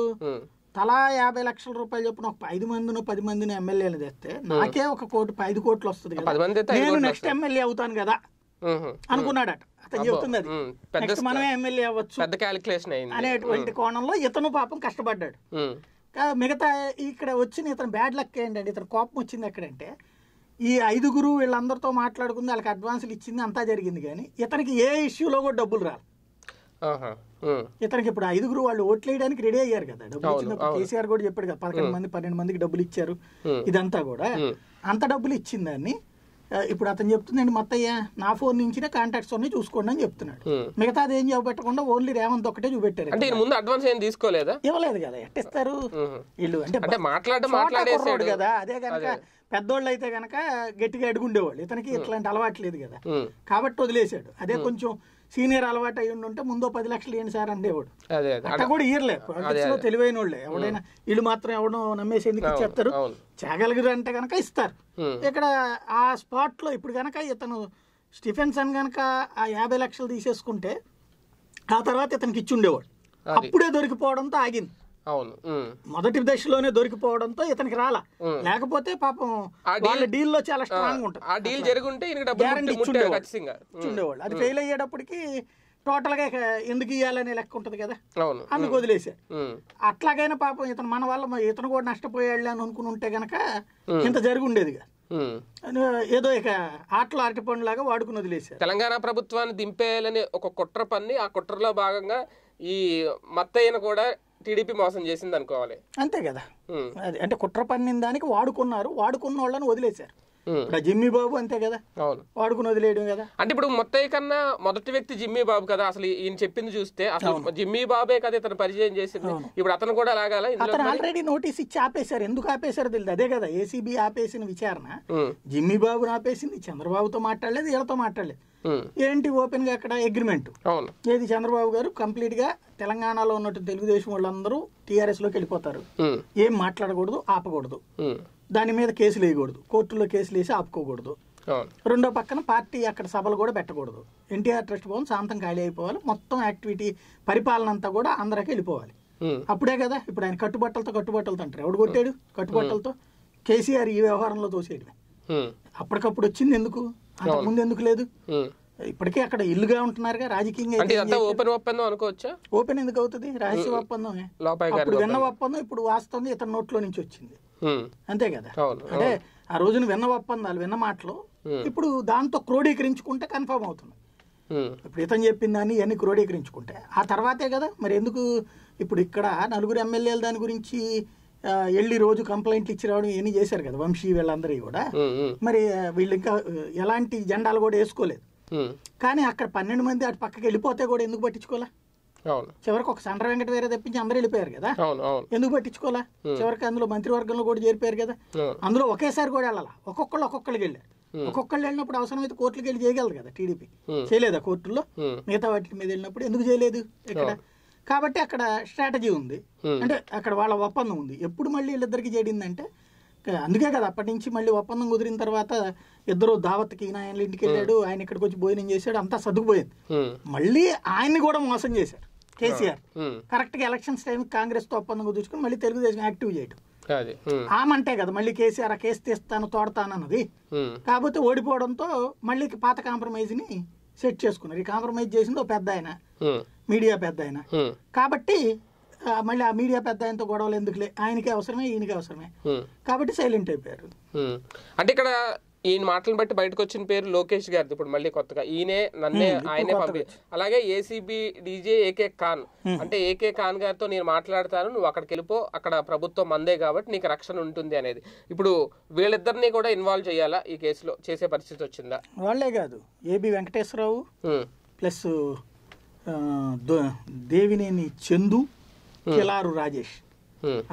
తలా యాభై లక్షల రూపాయలు చెప్పిన ఒక ఐదు మందినో పది మందిని ఎమ్మెల్యేలు తెస్తే నాకే ఒక కోటి ఐదు కోట్లు వస్తుంది కదా, నేను నెక్స్ట్ ఎమ్మెల్యే అవుతాను కదా అనుకున్నాడట. అతను చెబుతుంది అది నెక్స్ట్ మనమే ఎమ్మెల్యే అవ్వచ్చు అనేటువంటి కోణంలో ఇతను పాపం కష్టపడ్డాడు. మిగతా ఇక్కడ వచ్చిన ఇతను బ్యాడ్ లక్ ఏంటంటే ఇతను కోపం వచ్చింది ఎక్కడంటే ఈ ఐదుగురు వీళ్ళందరితో మాట్లాడుకుంది, వాళ్ళకి అడ్వాన్సులు ఇచ్చింది, అంతా జరిగింది, కానీ ఇతనికి ఏ ఇష్యూలో కూడా డబ్బులు రాలి. ఇతనికి ఇప్పుడు ఐదుగురు వాళ్ళు ఓట్లు వేయడానికి రెడీ అయ్యారు కదా, డబ్బులు వచ్చినప్పుడు కేసీఆర్ కూడా చెప్పాడు కదా పదకొండు మంది పన్నెండు మందికి డబ్బులు ఇచ్చారు, ఇదంతా కూడా అంత డబ్బులు ఇచ్చిందాన్ని. ఇప్పుడు అతను చెప్తుందండి మత్తయ్య నా ఫోన్ నుంచి కాంటాక్ట్స్ అన్ని చూసుకోండి అని చెప్తున్నాడు. మిగతా అదేం చూపెట్టకుండా ఓన్లీ రేవంత్ ఒకటే చూపెట్టారు. అంటే ముందు అడ్వాన్స్ ఏం తీసుకోలేదా, ఇవ్వలేదు కదా, ఎట్టిస్తారు వీళ్ళు అంటే మాట్లాడేసాడు కదా. అదే కనుక పెద్దోళ్ళు అయితే కనుక గట్టిగా అడుగుండేవాళ్ళు, ఇతనికి ఇట్లాంటి అలవాటు లేదు కదా కాబట్టి వదిలేసాడు. అదే కొంచెం సీనియర్ అలవాటు అయ్యి ఉంటే ముందో పది లక్షలు ఏంటి సార్ అండేవాడు, అట్లా కూడా ఇయ్యలేదు. తెలివైన వాళ్ళే ఎవడైనా, వీళ్ళు మాత్రం ఎవడో నమ్మేసేందుకు చెప్తారు, చేయగలిగారు అంటే కనుక ఇస్తారు. ఇక్కడ ఆ స్పాట్ లో ఇప్పుడు కనుక ఇతను స్టీఫెన్సన్ కనుక ఆ యాభై లక్షలు తీసేసుకుంటే ఆ తర్వాత ఇతనికి ఇచ్చి ఉండేవాడు, అప్పుడే దొరికిపోవడంతో ఆగింది. అవును, మొదటి దశలోనే దొరికిపోవడంతో ఇతనికి రాలా, లేకపోతే పాపం వాళ్ళ డీల్ లో చాలా స్ట్రాంగ్ ఉంటుంది. ఆ డీల్ జరుగుంటే గ్యారెంటీ ఉండేవాళ్ళు. అది ఫెయిల్ అయ్యేటప్పటికి టోటల్ గా ఎందుకు ఇయ్యాలనే లెక్క ఉంటది కదా, అందుకు వదిలేసే. అట్లాగైనా పాపం ఇతను మన వల్ల ఇతను కూడా నష్టపోయాడు అని అనుకుని ఉంటే గనక ఇంత జరిగి ఉండేది కదా. ఏదో ఇక ఆటలు అరటి పండు లాగా వాడుకుని వదిలేసారు. తెలంగాణ ప్రభుత్వాన్ని దింపేయాలని ఒక కుట్ర పన్ని, ఆ కుట్రలో భాగంగా ఈ మత్తయ్యను కూడా టీడీపీ మోసం చేసింది అనుకోవాలి అంతే కదా. అది అంటే కుట్ర పన్నిన దానికి వాడుకున్నారు, వాడుకున్న వాళ్ళని వదిలేశారు. జిమ్మి బాబు అంతే కదా, వాడుకుని వదిలేయడం కదా. అంటే ఇప్పుడు మొత్తయ్య కన్నా మొదటి వ్యక్తి జిమ్మి బాబు కదా, అసలు ఈయన చెప్పింది చూస్తే అసలు జిమ్మి బాబే కదా ఇతను పరిచయం చేసింది. ఇప్పుడు అతను కూడా లాగాల, అతను ఆల్రెడీ నోటీస్ ఇచ్చి ఆపేశారు, ఎందుకు ఆపేశారు తెలియదు. అదే కదా ఏసీబీ ఆపేసిన విచారణ, జిమ్మి బాబుని ఆపేసింది, చంద్రబాబుతో మాట్లాడలేదు, వీళ్ళతో మాట్లాడలేదు. ఏంటి ఓపెన్ గా అక్కడ అగ్రిమెంట్ ఏది, చంద్రబాబు గారు కంప్లీట్ గా తెలంగాణలో ఉన్నట్టు తెలుగుదేశం వాళ్ళందరూ టీఆర్ఎస్ లోకి వెళ్ళిపోతారు, ఏం మాట్లాడకూడదు, ఆపకూడదు, దాని మీద కేసులు వేయకూడదు, కోర్టులో కేసులు వేసి ఆపుకోకూడదు, రెండో పక్కన పార్టీ అక్కడ సభలు కూడా పెట్టకూడదు, ఎన్టీఆర్ ట్రస్ట్ భవన్ శాంతం ఖాళీ అయిపోవాలి, మొత్తం యాక్టివిటీ పరిపాలన అంతా కూడా అందరికి వెళ్ళిపోవాలి. అప్పుడే కదా ఇప్పుడు ఆయన కట్టుబట్టలతో కట్టుబట్టలతో అంటారు, ఎవడు కొట్టాడు కట్టుబట్టలతో, కేసీఆర్ ఈ వ్యవహారంలో తోసేయడమే. అప్పటికప్పుడు వచ్చింది ఎందుకు, అంతకుముందు ఎందుకు లేదు, ఇప్పటికే అక్కడ ఇల్లుగా ఉంటున్నారుగా రాజకీయంగా. ఓపెన్ ఒప్పందం అనుకోవచ్చా, ఓపెన్ ఎందుకు అవుతుంది, రహస్య ఒప్పందమే. అప్పుడు విన్న ఒప్పందం ఇప్పుడు వాస్తవంగా ఇతని నోట్లో నుంచి వచ్చింది అంతే కదా. అంటే ఆ రోజున విన్న ఒప్పందాలు విన్న మాటలు ఇప్పుడు దాంతో క్రోడీకరించుకుంటే కన్ఫర్మ్ అవుతుంది. ఇప్పుడు ఇతను చెప్పింది అని ఇవన్నీ క్రోడీకరించుకుంటే ఆ తర్వాతే కదా. మరి ఎందుకు ఇప్పుడు ఇక్కడ నలుగురు ఎమ్మెల్యేలు దాని గురించి వెళ్ళి రోజు కంప్లైంట్లు ఇచ్చి రావడం ఇవన్నీ చేశారు కదా వంశీ వీళ్ళందరూ కూడా. మరి వీళ్ళు ఇంకా ఎలాంటి జెండాలు కూడా వేసుకోలేదు, కానీ అక్కడ పన్నెండు మంది అటు పక్కకి వెళ్ళిపోతే కూడా ఎందుకు పట్టించుకోలే. చివరికి ఒక సండ్ర వెంకట వేరే తప్పించి అందరూ వెళ్ళిపోయారు కదా, ఎందుకు పట్టించుకోలే. చివరికి అందులో మంత్రివర్గంలో కూడా చేరిపోయారు కదా, అందులో ఒకేసారి కూడా వెళ్ళాల, ఒక్కొక్కళ్ళు ఒక్కొక్కళ్ళకి వెళ్ళారు. ఒక్కొక్కళ్ళు వెళ్ళినప్పుడు అవసరమైతే కోర్టులకు వెళ్ళి చేయగలరు కదా, టీడీపీ చేయలేదా కోర్టుల్లో, మిగతా వాటి మీద వెళ్ళినప్పుడు ఎందుకు చేయలేదు ఇక్కడ. కాబట్టి అక్కడ స్ట్రాటజీ ఉంది, అంటే అక్కడ వాళ్ళ ఒప్పందం ఉంది. ఎప్పుడు మళ్ళీ వీళ్ళిద్దరికి చేరిందంటే అందుకే కదా. అప్పటి నుంచి మళ్ళీ ఒప్పందం కుదిరిన తర్వాత ఇద్దరు దావత్కి ఆయన ఇంటికి వెళ్ళాడు, ఆయన ఇక్కడికి వచ్చి భోజనం చేశాడు, అంతా సర్దుకుపోయింది. మళ్ళీ ఆయన్ని కూడా మోసం చేశారు కేసీఆర్. కరెక్ట్ గా ఎలక్షన్స్ టైం కాంగ్రెస్ తో ఒప్పందం కుదుర్చుకుని మళ్ళీ తెలుగుదేశం యాక్టివ్ చేయడం ఆమంటే కదా. మళ్ళీ కేసీఆర్ ఆ కేసు తీస్తాను తోడతానన్నది, కాకపోతే ఓడిపోవడంతో మళ్ళీ పాత కాంప్రమైజ్ ని సెట్ చేసుకున్నారు. ఈ కాంప్రమైజ్ చేసింది ఓ పెద్ద ఆయన, మీడియా పెద్ద ఆయన. కాబట్టి మళ్ళీ ఆ మీడియా పెద్ద ఆయనతో గొడవలు ఎందుకులే, ఆయనకి అవసరమే ఈయనకి అవసరమే, కాబట్టి సైలెంట్ అయిపోయారు. అంటే ఇక్కడ ఈయన మాటలను బట్టి బయటకు వచ్చిన పేరు లోకేష్ గారిది. ఇప్పుడు మళ్ళీ కొత్తగా ఈయనే నన్నే ఆయనే పంపి అలాగే ఏసీబీ డీజే ఏకే ఖాన్ అంటే ఏకే ఖాన్ గారితో నేను మాట్లాడతాను, నువ్వు అక్కడికి వెళ్ళిపో, అక్కడ ప్రభుత్వం మందే కాబట్టి నీకు రక్షణ ఉంటుంది అనేది. ఇప్పుడు వీళ్ళిద్దరిని కూడా ఇన్వాల్వ్ చేయాలా ఈ కేసులో, చేసే పరిస్థితి వచ్చిందా? వాళ్ళే కాదు, ఏబి వెంకటేశ్వరరావు ప్లస్ దేవినేని చందు, కిలారు రాజేష్,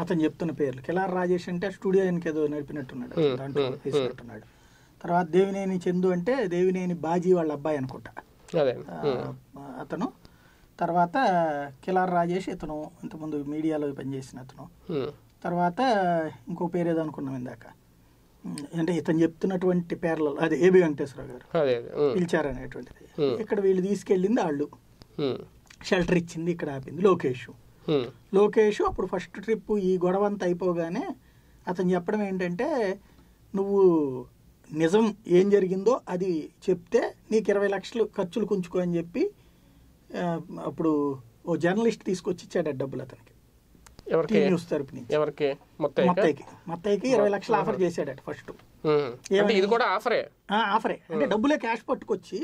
అతను చెప్తున్న పేర్లు. కిలారు రాజేష్ అంటే స్టూడియో ఎన్కేదో నడిపినట్టున్నాడు, దాంట్లో తీసుకుంటున్నాడు. తర్వాత దేవినేని చందు అంటే దేవినేని బాజీ వాళ్ళ అబ్బాయి అనుకుంటా అతను. తర్వాత కిలారు రాజేష్ ఇతను ఇంతకుముందు మీడియాలో పనిచేసిన అతను. తర్వాత ఇంకో పేరు ఏదో అనుకున్నాం ఇందాక, అంటే ఇతను చెప్తున్నటువంటి పేర్లలో అదే ఏబి వెంకటేశ్వరరావు గారు పిలిచారనేటువంటిది. ఇక్కడ వీళ్ళు తీసుకెళ్ళింది వాళ్ళు, షెల్టర్ ఇచ్చింది, ఇక్కడ ఆపింది లోకేష్. లోకేష్ అప్పుడు ఫస్ట్ ట్రిప్ ఈ గొడవ అంతా అయిపోగానే అతను చెప్పడం ఏంటంటే, నువ్వు నిజం ఏం జరిగిందో అది చెప్తే నీకు ఇరవై లక్షలు ఖర్చులు కుంచుకో అని చెప్పి అప్పుడు ఓ జర్నలిస్ట్ తీసుకొచ్చి ఇచ్చాడు డబ్బులు అతనికి. న్యూస్ తరపు నుంచి మత్తయ్యకి మత్తయ్యకి ఇరవై లక్షలు ఆఫర్ చేశాడట ఫస్ట్. ఆఫరే అంటే డబ్బులే క్యాష్ పట్టుకొచ్చి,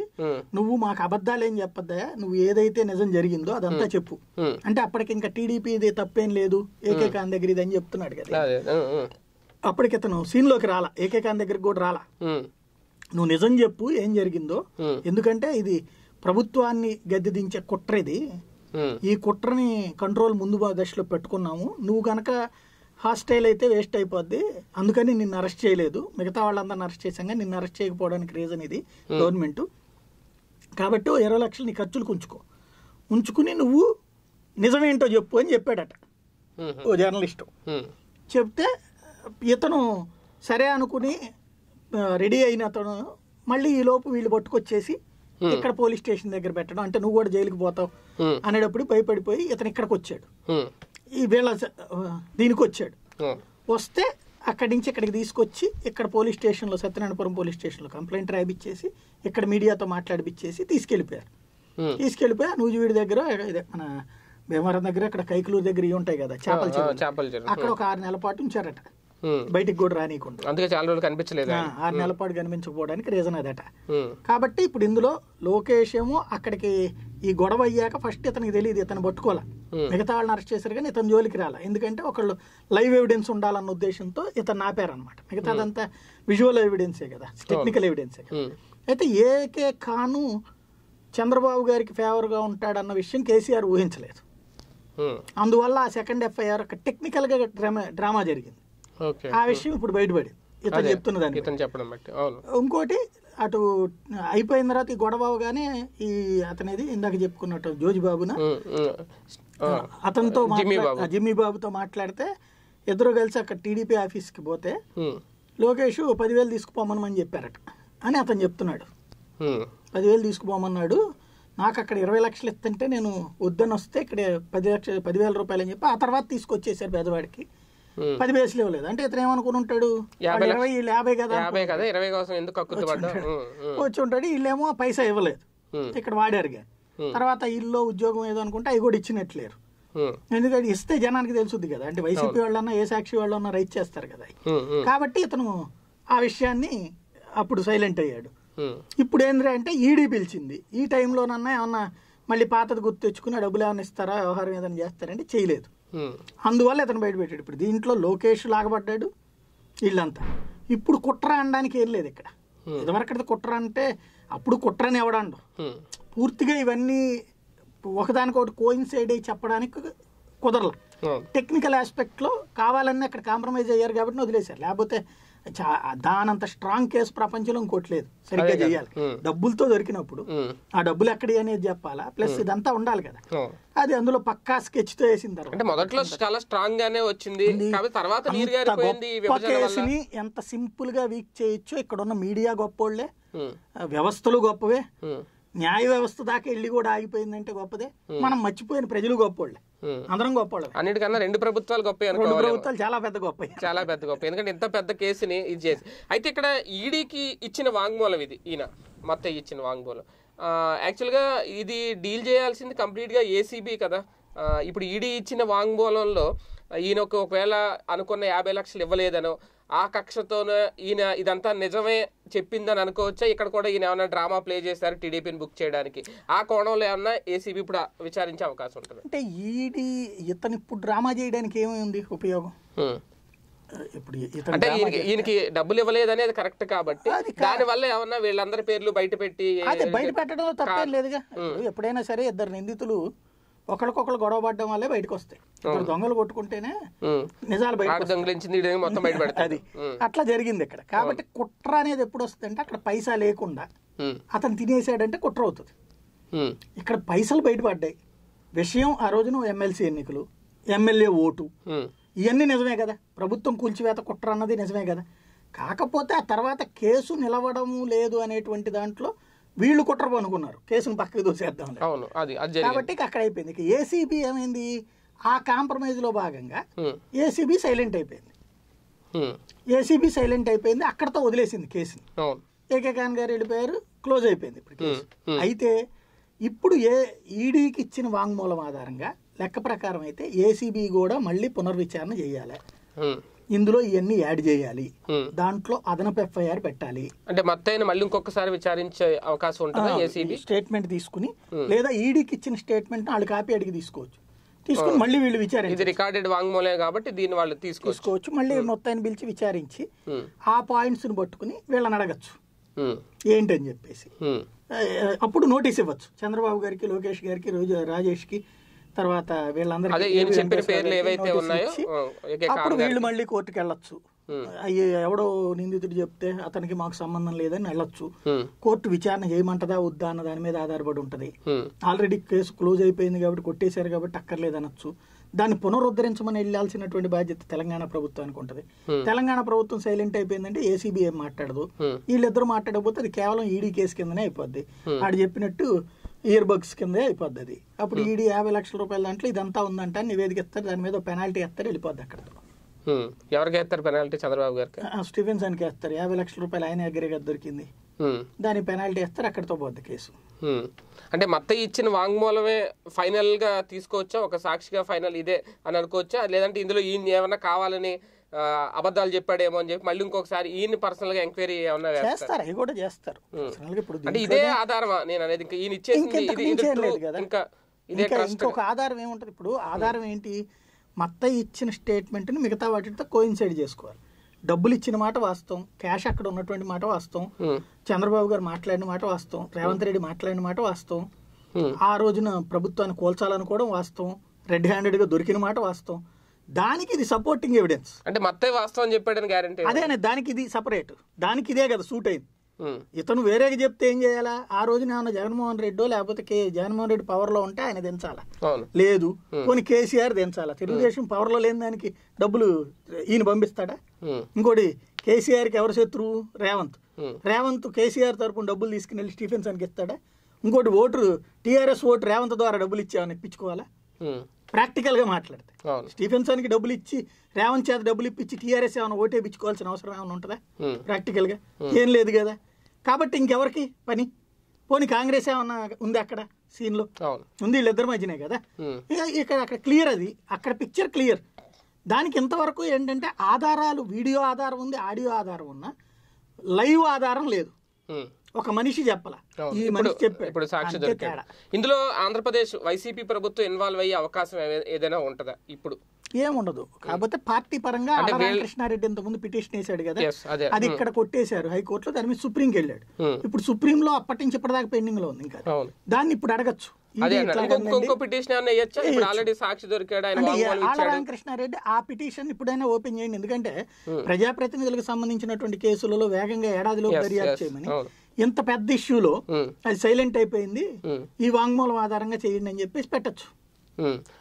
నువ్వు మాకు అబద్ధాలు ఏం చెప్పద్దా, నువ్వు ఏదైతే నిజం జరిగిందో అదంతా చెప్పు అంటే. అప్పటికి ఇంకా టీడీపీ ఇది తప్పేం లేదు, ఏకే ఖాన్ దగ్గర ఇది అని చెప్తున్నాడు కదా. అప్పటికి ఇతను సీన్ లోకి రాలా, ఏకే ఖాన్ దగ్గరికి కూడా రాలా. నువ్వు నిజం చెప్పు ఏం జరిగిందో, ఎందుకంటే ఇది ప్రభుత్వాన్ని గద్దె దించే కుట్ర, ఇది ఈ కుట్రని కంట్రోల్ ముందు దశలో పెట్టుకున్నాము, నువ్వు కనుక హాస్టైల్ అయితే వేస్ట్ అయిపోద్ది, అందుకని నిన్ను అరెస్ట్ చేయలేదు, మిగతా వాళ్ళందరిని అరెస్ట్ చేశాం కానీ నిన్ను అరెస్ట్ చేయకపోవడానికి రీజన్ ఇది గవర్నమెంట్, కాబట్టి ఇరవై లక్షలు నీ ఖర్చులకు ఉంచుకో, ఉంచుకుని నువ్వు నిజమేంటో చెప్పు అని చెప్పాడట ఓ జర్నలిస్టు. చెప్తే ఇతను సరే అనుకుని రెడీ అయిన అతను మళ్ళీ ఈ లోపు వీళ్ళు పట్టుకొచ్చేసి ఇక్కడ పోలీస్ స్టేషన్ దగ్గర పెట్టడం, అంటే నువ్వు కూడా జైలుకి పోతావు అనేటప్పుడు భయపడిపోయి ఇతను ఇక్కడికి వచ్చాడు, ఈ వేళ దీనికి వచ్చాడు. వస్తే అక్కడి నుంచి ఇక్కడికి తీసుకొచ్చి ఇక్కడ పోలీస్ స్టేషన్లో, సత్యనారాయణపురం పోలీస్ స్టేషన్లో కంప్లైంట్ రాయిచ్చేసి ఇక్కడ మీడియాతో మాట్లాడిపిచ్చేసి తీసుకెళ్ళిపోయారు. తీసుకెళ్ళిపోయి నూజివీడి దగ్గర, ఇదే మన భీమవరం దగ్గర, అక్కడ కైకలూరు దగ్గర ఇవి ఉంటాయి కదా చేపల చెరువు, అక్కడ ఒక ఆరు నెలల పాటు ఉంచారట, బయటికి కూడా రానియకుండా. అందుకే చాలా రోజులు కనిపించలేదు, ఆరు నెలల పాటు కనిపించకపోవడానికి రీజన్ అదట. కాబట్టి ఇప్పుడు ఇందులో లోకేష్ ఏమో అక్కడికి ఈ గొడవ అయ్యాక ఫస్ట్ ఇతనికి తెలియదు, ఇతను పట్టుకోలే, మిగతా వాళ్ళని అరెస్ట్ చేశారు కానీ ఇతను జోలికి రాలా, ఎందుకంటే ఒకళ్ళు లైవ్ ఎవిడెన్స్ ఉండాలన్న ఉద్దేశంతో ఇతను ఆపారనమాట. మిగతాదంతా విజువల్ ఎవిడెన్సే కదా, టెక్నికల్ ఎవిడెన్సే కదా. అయితే ఏకే ఖాను చంద్రబాబు గారికి ఫేవర్గా ఉంటాడన్న విషయం కేసీఆర్ ఊహించలేదు, అందువల్ల ఆ సెకండ్ ఎఫ్ఐఆర్ ఒక టెక్నికల్గా డ్రామా డ్రామా జరిగింది. ఆ విషయం ఇప్పుడు బయటపడింది ఇతను చెప్తున్న దానికి. ఇంకోటి అటు అయిపోయిన తర్వాత ఈ గొడవ అవగానే ఈ అతనేది ఇందాక చెప్పుకున్నట్టు జోజిబాబున అతనితో జిమ్మి బాబుతో మాట్లాడితే ఇద్దరు కలిసి అక్కడ టీడీపీ ఆఫీస్కి పోతే లోకేష్ పదివేలు తీసుకుపోమని చెప్పారట అని అతను చెప్తున్నాడు. పదివేలు తీసుకుపోమన్నాడు, నాకు అక్కడ ఇరవై లక్షలు ఇస్తుంటే నేను వద్దని వస్తే ఇక్కడ పది లక్షలు పదివేల రూపాయలు అని చెప్పి ఆ తర్వాత తీసుకొచ్చేసారు పెద్దవాడికి. పది వేసులు ఇవ్వలేదు అంటే ఇతను ఏమనుకుని ఉంటాడు, ఇరవై యాభై కదా వచ్చి ఉంటాడు, వీళ్ళేమో పైసా ఇవ్వలేదు ఇక్కడ వాడారుగా. తర్వాత వీళ్ళు ఉద్యోగం ఏదో అనుకుంటే అవి కూడా ఇచ్చినట్లేరు, ఎందుకంటే ఇస్తే జనానికి తెలుసుద్ది కదా, అంటే వైసీపీ వాళ్ళన్నా ఏ సాక్షి వాళ్ళన్నా రైట్ చేస్తారు కదా. కాబట్టి ఇతను ఆ విషయాన్ని అప్పుడు సైలెంట్ అయ్యాడు. ఇప్పుడు ఏంద్రా అంటే ఈడీ పిలిచింది, ఈ టైంలోనన్నా ఏమన్నా మళ్ళీ పాతది గుర్తు తెచ్చుకుని డబ్బులు ఏమైనా ఇస్తారా, వ్యవహారం ఏదైనా చేస్తారంటే చేయలేదు, అందువల్ల ఇతను బయట పెట్టాడు. ఇప్పుడు దీంట్లో లోకేష్ లాగబడ్డాడు, వీళ్ళంతా ఇప్పుడు కుట్ర అనడానికి ఏం లేదు ఇక్కడ. ఇదివరకటి కుట్ర అంటే అప్పుడు కుట్రని ఎవడండు, పూర్తిగా ఇవన్నీ ఒకదానికొకటి కోయిన్సైడ్ అయ్యి చెప్పడానికి కుదరదు, టెక్నికల్ ఆస్పెక్ట్లో కావాలని అక్కడ కాంప్రమైజ్ అయ్యారు కాబట్టి వదిలేశారు. లేకపోతే దానంత స్ట్రాంగ్ కేసు ప్రపంచంలో ఇంకోటి లేదు, సరిగ్గా చేయాలి, డబ్బులతో దొరికినప్పుడు ఆ డబ్బులు ఎక్కడి అనేది చెప్పాలా, ప్లస్ ఇదంతా ఉండాలి కదా. అది అందులో పక్కా స్కెచ్ తో వేసిన తర్వాత మొదట్లో చాలా స్ట్రాంగ్ గానే వచ్చింది, కేసుని ఎంత సింపుల్ గా వీక్ చేయొచ్చు. ఇక్కడ ఉన్న మీడియా గొప్పోళ్లే, వ్యవస్థలు గొప్పవే, న్యాయ వ్యవస్థ దాకా వెళ్ళి కూడా ఆగిపోయిందంటే గొప్పదే, మనం మర్చిపోయిన ప్రజలు గొప్పోళ్లే, అందరం గొప్పవాళ్ళు. అన్నిటికన్నా రెండు ప్రభుత్వాలు గొప్ప, రెండు ప్రభుత్వాలు చాలా పెద్ద గొప్ప, చాలా పెద్ద గొప్ప, ఎందుకంటే ఇంత పెద్ద కేసుని ఇది చేసి. అయితే ఇక్కడ ఈడీకి ఇచ్చిన వాంగ్మూలం ఇది, ఈయన మత్తయ్య ఇచ్చిన వాంగ్మూలం. యాక్చువల్గా ఇది డీల్ చేయాల్సింది కంప్లీట్గా ఏసీబీ కదా. ఇప్పుడు ఈడీ ఇచ్చిన వాంగ్మూలంలో ఈయన ఒకవేళ అనుకున్న యాభై లక్షలు ఇవ్వలేదనో, ఆ కక్షతోనే ఈయన ఇదంతా నిజమే చెప్పిందని అనుకోవచ్చా? ఇక్కడ కూడా ఈయన ఏమైనా డ్రామా ప్లే చేశారు టీడీపీని బుక్ చేయడానికి, ఆ కోణంలో ఏమన్నా ఏసీబీ ఇప్పుడు విచారించే అవకాశం ఉంటుంది. అంటే ఈడీ ఇతను ఇప్పుడు డ్రామా చేయడానికి ఏమైంది ఉపయోగం? ఇప్పుడు అంటే ఈయనకి డబ్బులు ఇవ్వలేదు అనేది కరెక్ట్ కాబట్టి దానివల్ల ఏమన్నా వీళ్ళందరి పేర్లు బయట పెట్టి బయట పెట్టడంలో తప్పేం లేదుగా. ఎప్పుడైనా సరే ఇద్దరు నిందితులు ఒకరికొకరు గొడవ పడడం వల్లే బయటకు వస్తాయి. దొంగలు కొట్టుకుంటేనే నిజాలు బయట, అది అట్లా జరిగింది ఇక్కడ. కాబట్టి కుట్ర అనేది ఎప్పుడు వస్తుంది అంటే అక్కడ పైసా లేకుండా అతను తినేసాడంటే కుట్ర అవుతుంది. ఇక్కడ పైసలు బయటపడ్డాయి, విషయం ఆ రోజున ఎమ్మెల్సీ ఎన్నికలు, ఎమ్మెల్యే ఓటు, ఇవన్నీ నిజమే కదా, ప్రభుత్వం కూల్చివేత కుట్ర అన్నది నిజమే కదా. కాకపోతే ఆ తర్వాత కేసు నిలవడము లేదు అనేటువంటి దాంట్లో వీళ్ళు కుట్ర పనుకున్నారు, కేసును పక్కకి దోసేద్దాం. కాబట్టి అక్కడ అయిపోయింది. ఇక ఏసీబీ ఏమైంది, ఆ కాంప్రమైజ్లో భాగంగా ఏసీబీ సైలెంట్ అయిపోయింది. ఏసీబీ సైలెంట్ అయిపోయింది అక్కడతో వదిలేసింది కేసుని. ఏకే ఖాన్ గారు వెళ్ళిపోయారు, క్లోజ్ అయిపోయింది ఇప్పుడు కేసు. అయితే ఇప్పుడు ఏ ఈడీకి ఇచ్చిన వాంగ్మూలం ఆధారంగా లెక్క ప్రకారం అయితే ఏసీబీ కూడా మళ్ళీ పునర్విచారణ చేయాలి, ఇందులో ఇవన్నీ యాడ్ చేయాలి, దాంట్లో అదనపు ఎఫ్ఐఆర్ పెట్టాలి. అంటే మత్తయ్యని మళ్ళీ ఇంకొకసారి విచారించే అవకాశం ఉంటుందా? ఏసీబీ స్టేట్మెంట్ తీసుకుని లేదా ఈడీకి ఇచ్చిన స్టేట్మెంట్ వాళ్ళు కాపీ అడిగి తీసుకోవచ్చు, తీసుకుని మళ్ళీ వీళ్ళు విచారించి, ఇది రికార్డెడ్ వాంగ్మూలే కాబట్టి దీన్ని వాళ్ళు తీసుకోవచ్చు, మళ్ళీ మత్తయ్యని పిలిచి విచారించి ఆ పాయింట్స్ ని పట్టుకుని వీళ్ళని అడగచ్చు ఏంటని చెప్పేసి. అప్పుడు నోటీస్ ఇవ్వచ్చు చంద్రబాబు గారికి, లోకేష్ గారికి, రాజేష్ కి, తర్వాత వీళ్ళందరికీ. అప్పుడు వీళ్ళు మళ్ళీ కోర్టుకి వెళ్ళొచ్చు, ఎవడో నిందితుడు చెప్తే అతనికి మాకు సంబంధం లేదని వెళ్ళొచ్చు. కోర్టు విచారణ చేయమంటదా వద్దా అన్న దాని మీద ఆధారపడి ఉంటది. ఆల్రెడీ కేసు క్లోజ్ అయిపోయింది కాబట్టి కొట్టేశారు కాబట్టి అక్కర్లేదనొచ్చు. దాన్ని పునరుద్ధరించమని వెళ్లాల్సినటువంటి బాధ్యత తెలంగాణ ప్రభుత్వానికి ఉంటది. తెలంగాణ ప్రభుత్వం సైలెంట్ అయిపోయిందంటే ఏసీబీ ఏం మాట్లాడదు, వీళ్ళిద్దరు మాట్లాడకపోతే అది కేవలం ఈడీ కేసు కిందనే అయిపోద్ది, వాడు చెప్పినట్టు ఇయర్ బగ్స్ కిందే అయిపోద్ది అది. అప్పుడు ఈడీ యాభై లక్షల రూపాయల దాంట్లో ఇదంతా ఉందంట నివేదిక ఇస్తారు, దాని మీద పెనాల్టీ ఇస్తారు, వెళ్ళిపోద్ది అక్కడ. ఎవరికి ఇస్తారు పెనాల్టీ? చంద్రబాబు గారికి, స్టీఫెన్సన్కి ఇస్తారు. యాభై లక్షల రూపాయలు ఆయన అగ్రిగా దొరికింది, దాని పెనాల్టీ ఇస్తారు, అక్కడతో పోద్ది కేసు. అంటే మత్తయ్య ఇచ్చిన వాంగ్మూలమే ఫైనల్ గా తీసుకోవచ్చా, ఒక సాక్షిగా ఫైనల్ ఇదే అని అనుకోవచ్చా, లేదంటే ఇందులో ఈయన ఏమన్నా కావాలని అబద్ధాలు చెప్పాడేమో అని చెప్పి మళ్ళీ ఇంకొకసారి ఈయన పర్సనల్ గా ఎంక్వైరీ ఏమన్నా చేస్తారు? అవి కూడా చేస్తారు. అంటే ఇదే ఆధారమా నేను అనేది, ఇంకా ఈయన ఇచ్చేది ఇంకా ఇదే ఇంకొక ఆధారం ఏముంటది ఇప్పుడు? ఆధారం ఏంటి, మత్తయ్య ఇచ్చిన స్టేట్మెంట్ ని మిగతా వాటితో కోయిన్సైడ్ చేసుకోవాలి. డబ్బులు ఇచ్చిన మాట వాస్తవం, క్యాష్ అక్కడ ఉన్నటువంటి మాట వాస్తవం, చంద్రబాబు గారు మాట్లాడిన మాట వాస్తవం, రేవంత్ రెడ్డి మాట్లాడిన మాట వాస్తవం, ఆ రోజున ప్రభుత్వాన్ని కోల్చాలనుకోవడం వాస్తవం, రెడ్ హ్యాండెడ్ గా దొరికిన మాట వాస్తవం. దానికి ఇది సపోర్టింగ్ ఎవిడెన్స్. అంటే మత్తయ్య వాస్తవం చెప్పాడని గ్యారెంటీ అదేనే, దానికి ఇది సపరేట్, దానికి ఇదే కదా సూట్ అయింది. ఇతను వేరేగా చెప్తే ఏం చేయాలా? ఆ రోజున ఏమన్నా జగన్మోహన్ రెడ్డో లేకపోతే జగన్మోహన్ రెడ్డి పవర్ లో ఉంటే ఆయన దించాలా? లేదు. కొన్ని కేసీఆర్ దించాలా? తెలుగుదేశం పవర్ లో లేని దానికి డబ్బులు ఈయన పంపిస్తాడా? ఇంకోటి, కేసీఆర్ కి ఎవరు శత్రువు? రేవంత్. రేవంత్ కేసీఆర్ తరపున డబ్బులు తీసుకుని వెళ్ళి స్టీఫెన్సన్కి ఇస్తాడా? ఇంకోటి, ఓటు టీఆర్ఎస్ ఓటు రేవంత్ ద్వారా డబ్బులు ఇచ్చామని ఇప్పించుకోవాలా? ప్రాక్టికల్ గా మాట్లాడితే స్టీఫెన్సన్ కి డబ్బులు ఇచ్చి రేవంత్ చేత డబ్బులు ఇప్పించి టీఆర్ఎస్ ఏమైనా ఓటేపించుకోవాల్సిన అవసరం ఏమైనా ఉంటుందా? ప్రాక్టికల్ గా ఏం లేదు కదా. కాబట్టి ఇంకెవరికి పని? పోనీ కాంగ్రెస్ ఏమన్నా ఉంది అక్కడ సీన్ లో? ఉంది, వీళ్ళిద్దరు మధ్యనే కదా. ఇక్కడ అక్కడ క్లియర్, అది అక్కడ పిక్చర్ క్లియర్. దానికి ఇంతవరకు ఏంటంటే ఆధారాలు, వీడియో ఆధారం ఉంది, ఆడియో ఆధారం ఉన్నా లైవ్ ఆధారం లేదు. ఒక మనిషి చెప్పాలా, ఈ మనిషి చెప్పాడు, ఇప్పుడు సాక్షి దొరికాడు. ఇందులో ఆంధ్రప్రదేశ్ వైసీపీ ప్రభుత్వం ఇన్వాల్వ్ అయ్యే అవకాశం ఏదైనా ఉంటుందా? ఇప్పుడు ఏముండదు. కాకపోతే పార్టీ పరంగా కృష్ణారెడ్డి ఇంతకుముందు పిటిషన్ వేశాడు కదా, అది ఇక్కడ కొట్టేశారు హైకోర్టులో, దాని మీద సుప్రీంకి వెళ్ళాడు. ఇప్పుడు సుప్రీం లో అప్పటి నుంచి ఇప్పటిదాకా పెండింగ్ లో ఉంది, ఇంకా దాన్ని ఇప్పుడు అడగచ్చు. ఆళ్ల రామకృష్ణారెడ్డి ఆ పిటిషన్ ఇప్పుడైనా ఓపెన్ చేయండి, ఎందుకంటే ప్రజాప్రతినిధులకు సంబంధించినటువంటి కేసులలో వేగంగా ఏడాదిలో దర్యాప్తు చేయమని, ఇంత పెద్ద ఇష్యూలో అది సైలెంట్ అయిపోయింది, ఈ వాంగ్మూలం ఆధారంగా చేయండి అని చెప్పేసి పెట్టచ్చు.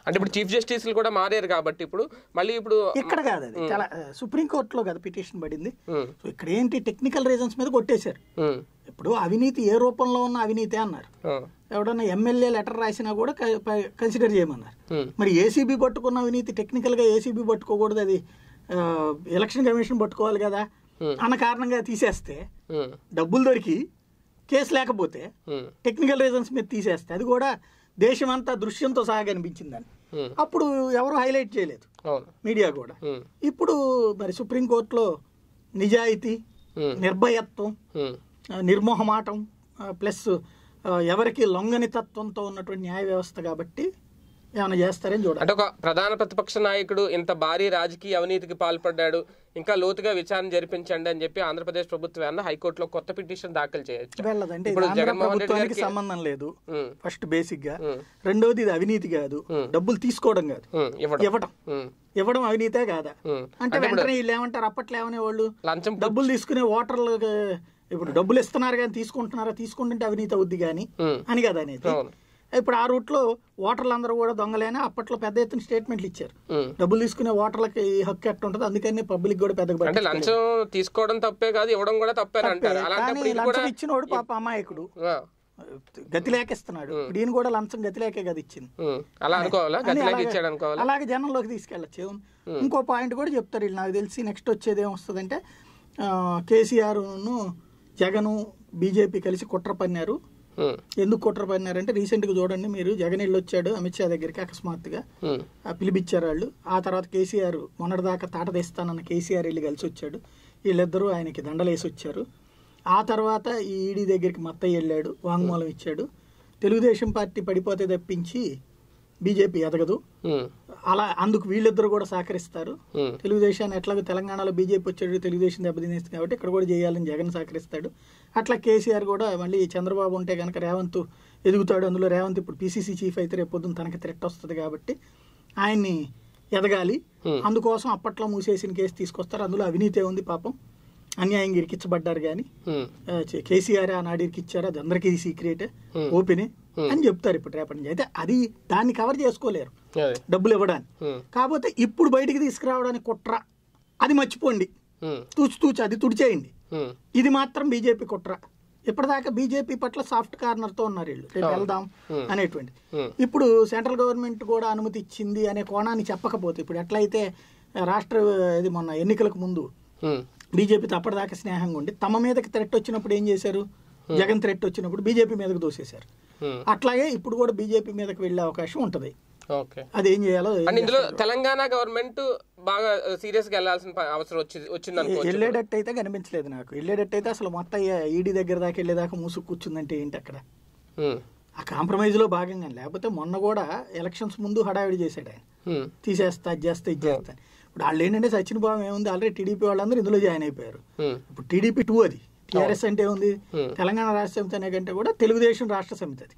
అంటే ఇప్పుడు చీఫ్ జస్టిస్ కూడా మారారు కాబట్టి ఇప్పుడు మళ్ళీ ఇప్పుడు ఇక్కడ కాదు, అది చాలా సుప్రీంకోర్టులో కదా పిటిషన్ పడింది. సో ఇక్కడ ఏంటి, టెక్నికల్ రీజన్స్ మీద కొట్టేశారు. ఇప్పుడు అవినీతి ఏ రూపంలో ఉన్న అవినీతి అన్నారు, ఎవడన్నా ఎమ్మెల్యే లెటర్ రాసినా కూడా కన్సిడర్ చేయమన్నారు. మరి ఏసీబీ పట్టుకున్న అవినీతి టెక్నికల్ గా ఏసీబీ పట్టుకోకూడదు, అది ఎలక్షన్ కమిషన్ పట్టుకోవాలి కదా అన్న కారణంగా తీసేస్తే, డబ్బులు దొరికి కేసు లేకపోతే టెక్నికల్ రీజన్స్ మీద తీసేస్తే, అది కూడా దేశం అంతా దృశ్యంతో సహా కనిపించిందని అప్పుడు ఎవరు హైలైట్ చేయలేదు మీడియా కూడా. ఇప్పుడు మరి సుప్రీంకోర్టులో నిజాయితీ నిర్భయత్వం నిర్మోహమాటం ప్లస్ ఎవరికి లొంగని తత్వంతో ఉన్నటువంటి న్యాయ వ్యవస్థ కాబట్టి ఏమైనా చేస్తారని చూడాలి. అంటే ఒక ప్రధాన ప్రతిపక్ష నాయకుడు ఇంత భారీ రాజకీయ అవినీతికి పాల్పడ్డాడు, ఇంకా లోతుగా విచారణ జరిపించండి అని చెప్పి ఆంధ్రప్రదేశ్ ప్రభుత్వాన్ని హైకోర్టులో కొత్త పిటిషన్ దాఖలు చేయొచ్చు. వెళ్ళదంటే జగన్మోహన్ రెడ్డికి సంబంధం లేదు ఫస్ట్ బేసిక్ గా. రెండోది ఇది అవినీతి కాదు, డబ్బులు తీసుకోవడం కాదు, ఇవ్వడం. ఇవ్వడం అవినీతే కాదా అంటే వెంటనే వీళ్ళు ఏమంటారు, అప్పట్లో ఏమనే వాళ్ళు లంచం డబ్బులు తీసుకునే ఓటర్లు ఇప్పుడు డబ్బులు ఇస్తున్నారు కానీ తీసుకుంటున్నారా, తీసుకుంటుంటే అవినీతి అవుద్ది కానీ అని కదా అనేది. ఇప్పుడు ఆ రూట్ లో ఓటర్లు అందరూ కూడా దొంగలేనా, అప్పట్లో పెద్ద ఎత్తున స్టేట్మెంట్లు ఇచ్చారు డబ్బులు తీసుకునే ఓటర్లకి హక్కు ఎట్టు ఉంటుంది, అందుకని పబ్లిక్ కూడా పెద్దగా అంటే లంచం తీసుకోవడం తప్పే కాదు ఇవ్వడం కూడా తప్పే అంటారు. అలాంటప్పుడు ఇది కూడా ఇచ్చినోడు పాప అమాయకుడు గతి లేక ఇస్తున్నాడు, దీని కూడా లంచం గతి లేకే కదా ఇచ్చింది అలా అనుకోవాలా, గతి లేక ఇచ్చాడు అనుకోవాలి. అలాగే జనంలోకి తీసుకెళ్ళచ్చు. ఇంకో పాయింట్ కూడా చెప్తారు వీళ్ళు, నాకు తెలిసి నెక్స్ట్ వచ్చేది ఏమొస్తుందంటే కేసీఆర్ ను జగను బీజేపీ కలిసి కుట్ర పన్నారు. ఎందుకు కుట్ర పడినారంటే రీసెంట్ గా చూడండి మీరు, జగన్ ఇళ్ళు వచ్చాడు అమిత్ షా దగ్గరికి అకస్మాత్తుగా పిలిపించారు వాళ్ళు. ఆ తర్వాత కేసీఆర్ మొన్నటిదాకా తాట తీస్తానన్న కేసీఆర్ వెళ్ళి కలిసి వచ్చాడు, వీళ్ళిద్దరూ ఆయనకి దండలేసి వచ్చారు. ఆ తర్వాత ఈ ఈడీ దగ్గరికి మత్తయ్య వెళ్ళాడు, వాంగ్మూలం ఇచ్చాడు, తెలుగుదేశం పార్టీ పడిపోతే తప్పించి బీజేపీ ఎదగదు, అలా అందుకు వీళ్ళిద్దరు కూడా సహకరిస్తారు, తెలుగుదేశాన్ని ఎట్లాగో తెలంగాణలో బీజేపీ వచ్చాడు తెలుగుదేశం దెబ్బతినేస్తుంది కాబట్టి ఇక్కడ కూడా చేయాలని జగన్ సహకరిస్తాడు. అట్లా కేసీఆర్ కూడా మళ్ళీ చంద్రబాబు ఉంటే కనుక రేవంత్ ఎదుగుతాడు, అందులో రేవంత్ ఇప్పుడు పీసీసీ చీఫ్ అయితే రేపొద్దున తనకి థ్రెట్ వస్తుంది కాబట్టి ఆయన్ని ఎదగాలి, అందుకోసం అప్పట్లో మూసేసిన కేసు తీసుకొస్తారు, అందులో అవినీతి ఉంది పాపం అన్యాయంగా ఇరికించబడ్డారు కానీ కేసీఆర్ ఆనాడు ఇరికిచ్చారు, అది అందరికీ సీక్రెట్ ఓపెనే అని చెప్తారు ఇప్పుడు రేపటి నుంచి. అయితే అది దాన్ని కవర్ చేసుకోలేరు డబ్బులు ఇవ్వడానికి, కాకపోతే ఇప్పుడు బయటికి తీసుకురావడానికి కుట్ర అది మర్చిపోండి, తూచి తూచి అది తుడిచేయండి, ఇది మాత్రం బీజేపీ కుట్ర. ఇప్పటిదాకా బీజేపీ పట్ల సాఫ్ట్ కార్నర్ తో ఉన్నారు వీళ్ళు, రేపు వెళ్దాం అనేటువంటి. ఇప్పుడు సెంట్రల్ గవర్నమెంట్ కూడా అనుమతి ఇచ్చింది అనే కోణాన్ని చెప్పకపోతే, ఇప్పుడు ఎట్లయితే రాష్ట్ర ఇది మొన్న ఎన్నికలకు ముందు బీజేపీతో అప్పటిదాకా స్నేహంగా ఉండి తమ మీదకి థ్రెట్ వచ్చినప్పుడు ఏం చేశారు, జగన్ థ్రెట్ వచ్చినప్పుడు బీజేపీ మీదకి దోసేశారు, అట్లాగే ఇప్పుడు కూడా బీజేపీ మీదకి వెళ్లే అవకాశం ఉంటది. అదేం చేయాలో ఇందులో తెలంగాణ గవర్నమెంట్ బాగా సీరియస్ గా వెళ్లాల్సిన అవసరం వచ్చింది అనుకో. వెళ్ళేటట్టు అయితే కనిపించలేదు నాకు, వెళ్ళేటట్టు అయితే అసలు మత్తయ్య ఈడీ దగ్గర దాకా వెళ్ళేదాకా మూసుకు కూర్చుందంటే ఏంటి అక్కడ ఆ కాంప్రమైజ్ లో భాగంగా. లేకపోతే మొన్న కూడా ఎలక్షన్స్ ముందు హడావిడి చేశాడు ఆయన, తీసేస్తా అది చేస్తా ఇది చేస్తా. ఇప్పుడు వాళ్ళు ఏంటంటే సచిన్ బాబు ఏముంది ఆల్రెడీ టీడీపీ వాళ్ళందరూ ఇందులో జాయిన్ అయిపోయారు, ఇప్పుడు టీడీపీ టూ అది. టీఆర్ఎస్ అంటే ఉంది తెలంగాణ రాష్ట్ర సమితి అనే కంటే కూడా తెలుగుదేశం రాష్ట్ర సమితి అది,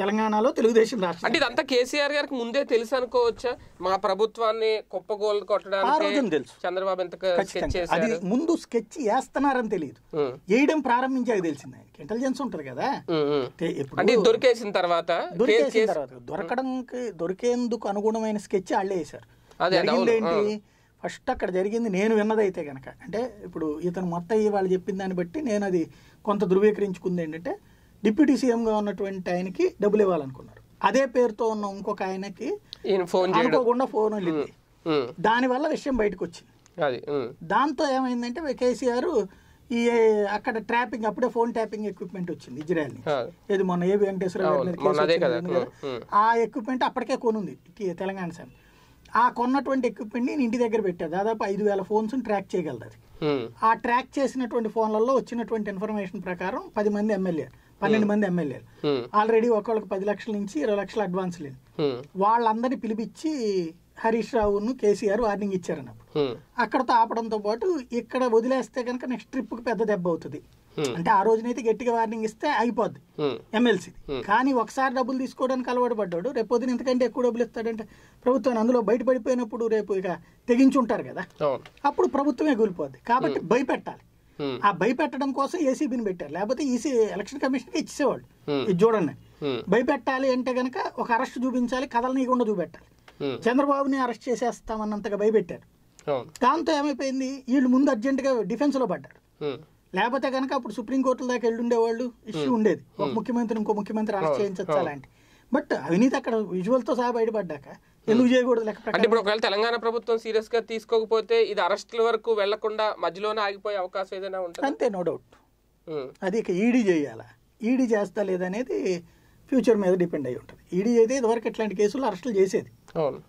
తెలంగాణలో తెలుగుదేశం రాష్ట్ర. అంటే ఇదంతా కేసీఆర్ గారికి ముందే తెలుసు అనుకోవచ్చా, మా ప్రభుత్వాన్ని కుప్పగోలు కొట్టడానికి చంద్రబాబు ఎంత స్కెచ్ చేశారు, అది ముందు స్కెచ్ చేస్తున్నారని తెలియదు, వేయడం ప్రారంభించాక తెలిసింది ఆయనకి. ఇంటెలిజెన్స్ ఉంటది కదా, అంటే దొరికేసిన తర్వాత దొరకడానికి దొరికేందుకు అనుగుణమైన స్కెచ్ వాళ్ళే వేశారు. జరిగిందేంటి ఫస్ట్ అక్కడ జరిగింది నేను విన్నదైతే కనుక, అంటే ఇప్పుడు ఇతను మత్తయ్య వాళ్ళు చెప్పిన దాన్ని బట్టి నేను అది కొంత ధృవీకరించుకుంది ఏంటంటే డిప్యూటీ సీఎంగా ఉన్నటువంటి ఆయనకి డబ్బులు ఇవ్వాలనుకున్నారు, అదే పేరుతో ఉన్న ఇంకొక ఆయనకి అనుకోకుండా ఫోన్ వెళ్ళింది, దానివల్ల విషయం బయటకు వచ్చింది. దాంతో ఏమైందంటే కేసీఆర్ ఈ అక్కడ ట్రాపింగ్ అప్పుడే ఫోన్ ట్యాపింగ్ ఎక్విప్మెంట్ వచ్చింది ఇజ్రాయల్ నుంచి, ఏది మొన్న ఏ వెంకటేశ్వర ఆ ఎక్విప్మెంట్ అప్పటికే కొనుంది తెలంగాణ సార్, ఆ కొన్నటువంటి ఎక్విప్మెంట్ ని ఇంటి దగ్గర పెట్టారు, దాదాపు ఐదు వేల ఫోన్స్ ట్రాక్ చేయగలదు అది. ఆ ట్రాక్ చేసినటువంటి ఫోన్లలో వచ్చినటువంటి ఇన్ఫర్మేషన్ ప్రకారం పది మంది ఎమ్మెల్యే పన్నెండు మంది ఎమ్మెల్యేలు ఆల్రెడీ ఒకళ్ళకి పది లక్షల నుంచి ఇరవై లక్షల అడ్వాన్స్ లేదు, వాళ్ళందరినీ పిలిపించి హరీష్ రావును కేసీఆర్ వార్నింగ్ ఇచ్చారన్నప్పుడు అక్కడతో ఆపడంతో పాటు ఇక్కడ వదిలేస్తే కనుక నెక్స్ట్ ట్రిప్ కు పెద్ద దెబ్బ అవుతుంది అంటే ఆ రోజునైతే గట్టిగా వార్నింగ్ ఇస్తే అయిపోద్ది ఎమ్మెల్సీ, కానీ ఒకసారి డబ్బులు తీసుకోవడానికి అలవాటు పడ్డాడు, రేపు పొద్దున ఇంతకంటే ఎక్కువ డబ్బులు ఇస్తాడంటే ప్రభుత్వాన్ని అందులో బయటపడిపోయినప్పుడు రేపు ఇక తెగించుంటారు కదా, అప్పుడు ప్రభుత్వమే కూలిపోద్ది. కాబట్టి భయపెట్టాలి, ఆ భయపెట్టడం కోసం ఏసీబీని పెట్టారు, లేకపోతే ఈసీ ఎలక్షన్ కమిషన్ ఇచ్చేవాళ్ళు. ఇది చూడండి భయపెట్టాలి అంటే గనక ఒక అరెస్ట్ చూపించాలి, కదలనీయకుండా చూపెట్టాలి, చంద్రబాబుని అరెస్ట్ చేసేస్తామన్నంతగా భయపెట్టారు. దాంతో ఏమైపోయింది వీళ్ళు ముందు అర్జెంట్ గా డిఫెన్స్ లో పడ్డారు, లేకపోతే కనుక అప్పుడు సుప్రీంకోర్టుల దాకా వెళ్ళుండేవాళ్ళు, ఇష్యూ ఉండేది ఒక ముఖ్యమంత్రి ఇంకో ముఖ్యమంత్రి అరెస్ట్ చేయించచ్చు అలాంటి. బట్ అవినీతి అక్కడ విజువల్ తో సహా బయటపడ్డాక ఎందుకు చేయకూడదు. అంటే ఇప్పుడు ఒకవేళ తెలంగాణ ప్రభుత్వం సీరియస్ గా తీసుకోకపోతే ఇది అరెస్టుల వరకు వెళ్లకుండా మధ్యలోనే ఆగిపోయే అవకాశం ఏదైనా ఉంటుంది అంతే, నో డౌట్. అది ఇక ఈడీ చేయాలా ఈడీ చేస్తా లేదనేది ఫ్యూచర్ మీద డిపెండ్ అయి ఉంటుంది. ఈడీ అయితే ఇదివరకు ఇట్లాంటి కేసులు అరెస్టులు చేసేది,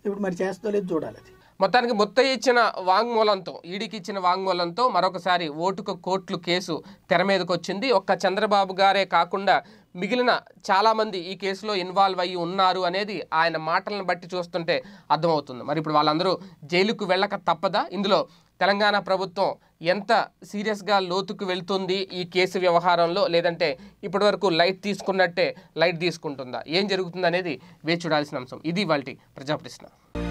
ఇప్పుడు మరి చేస్తా లేదు చూడాలి. మొత్తానికి ముత్తయ్య ఇచ్చిన వాంగ్మూలంతో ఈడీకి ఇచ్చిన వాంగ్మూలంతో మరొకసారి ఓటుకు కోట్లు కేసు తెర మీదకి వచ్చింది. ఒక్క చంద్రబాబు గారే కాకుండా మిగిలిన చాలామంది ఈ కేసులో ఇన్వాల్వ్ అయ్యి ఉన్నారు అనేది ఆయన మాటలను బట్టి చూస్తుంటే అర్థమవుతుంది. మరి ఇప్పుడు వాళ్ళందరూ జైలుకు వెళ్ళక తప్పదా? ఇందులో తెలంగాణ ప్రభుత్వం ఎంత సీరియస్గా లోతుకు వెళ్తుంది ఈ కేసు వ్యవహారంలో, లేదంటే ఇప్పటి వరకు లైట్ తీసుకున్నట్టే లైట్ తీసుకుంటుందా? ఏం జరుగుతుంది అనేది వేచి చూడాల్సిన అంశం. ఇది వాళ్ళ ప్రజాప్రశ్న.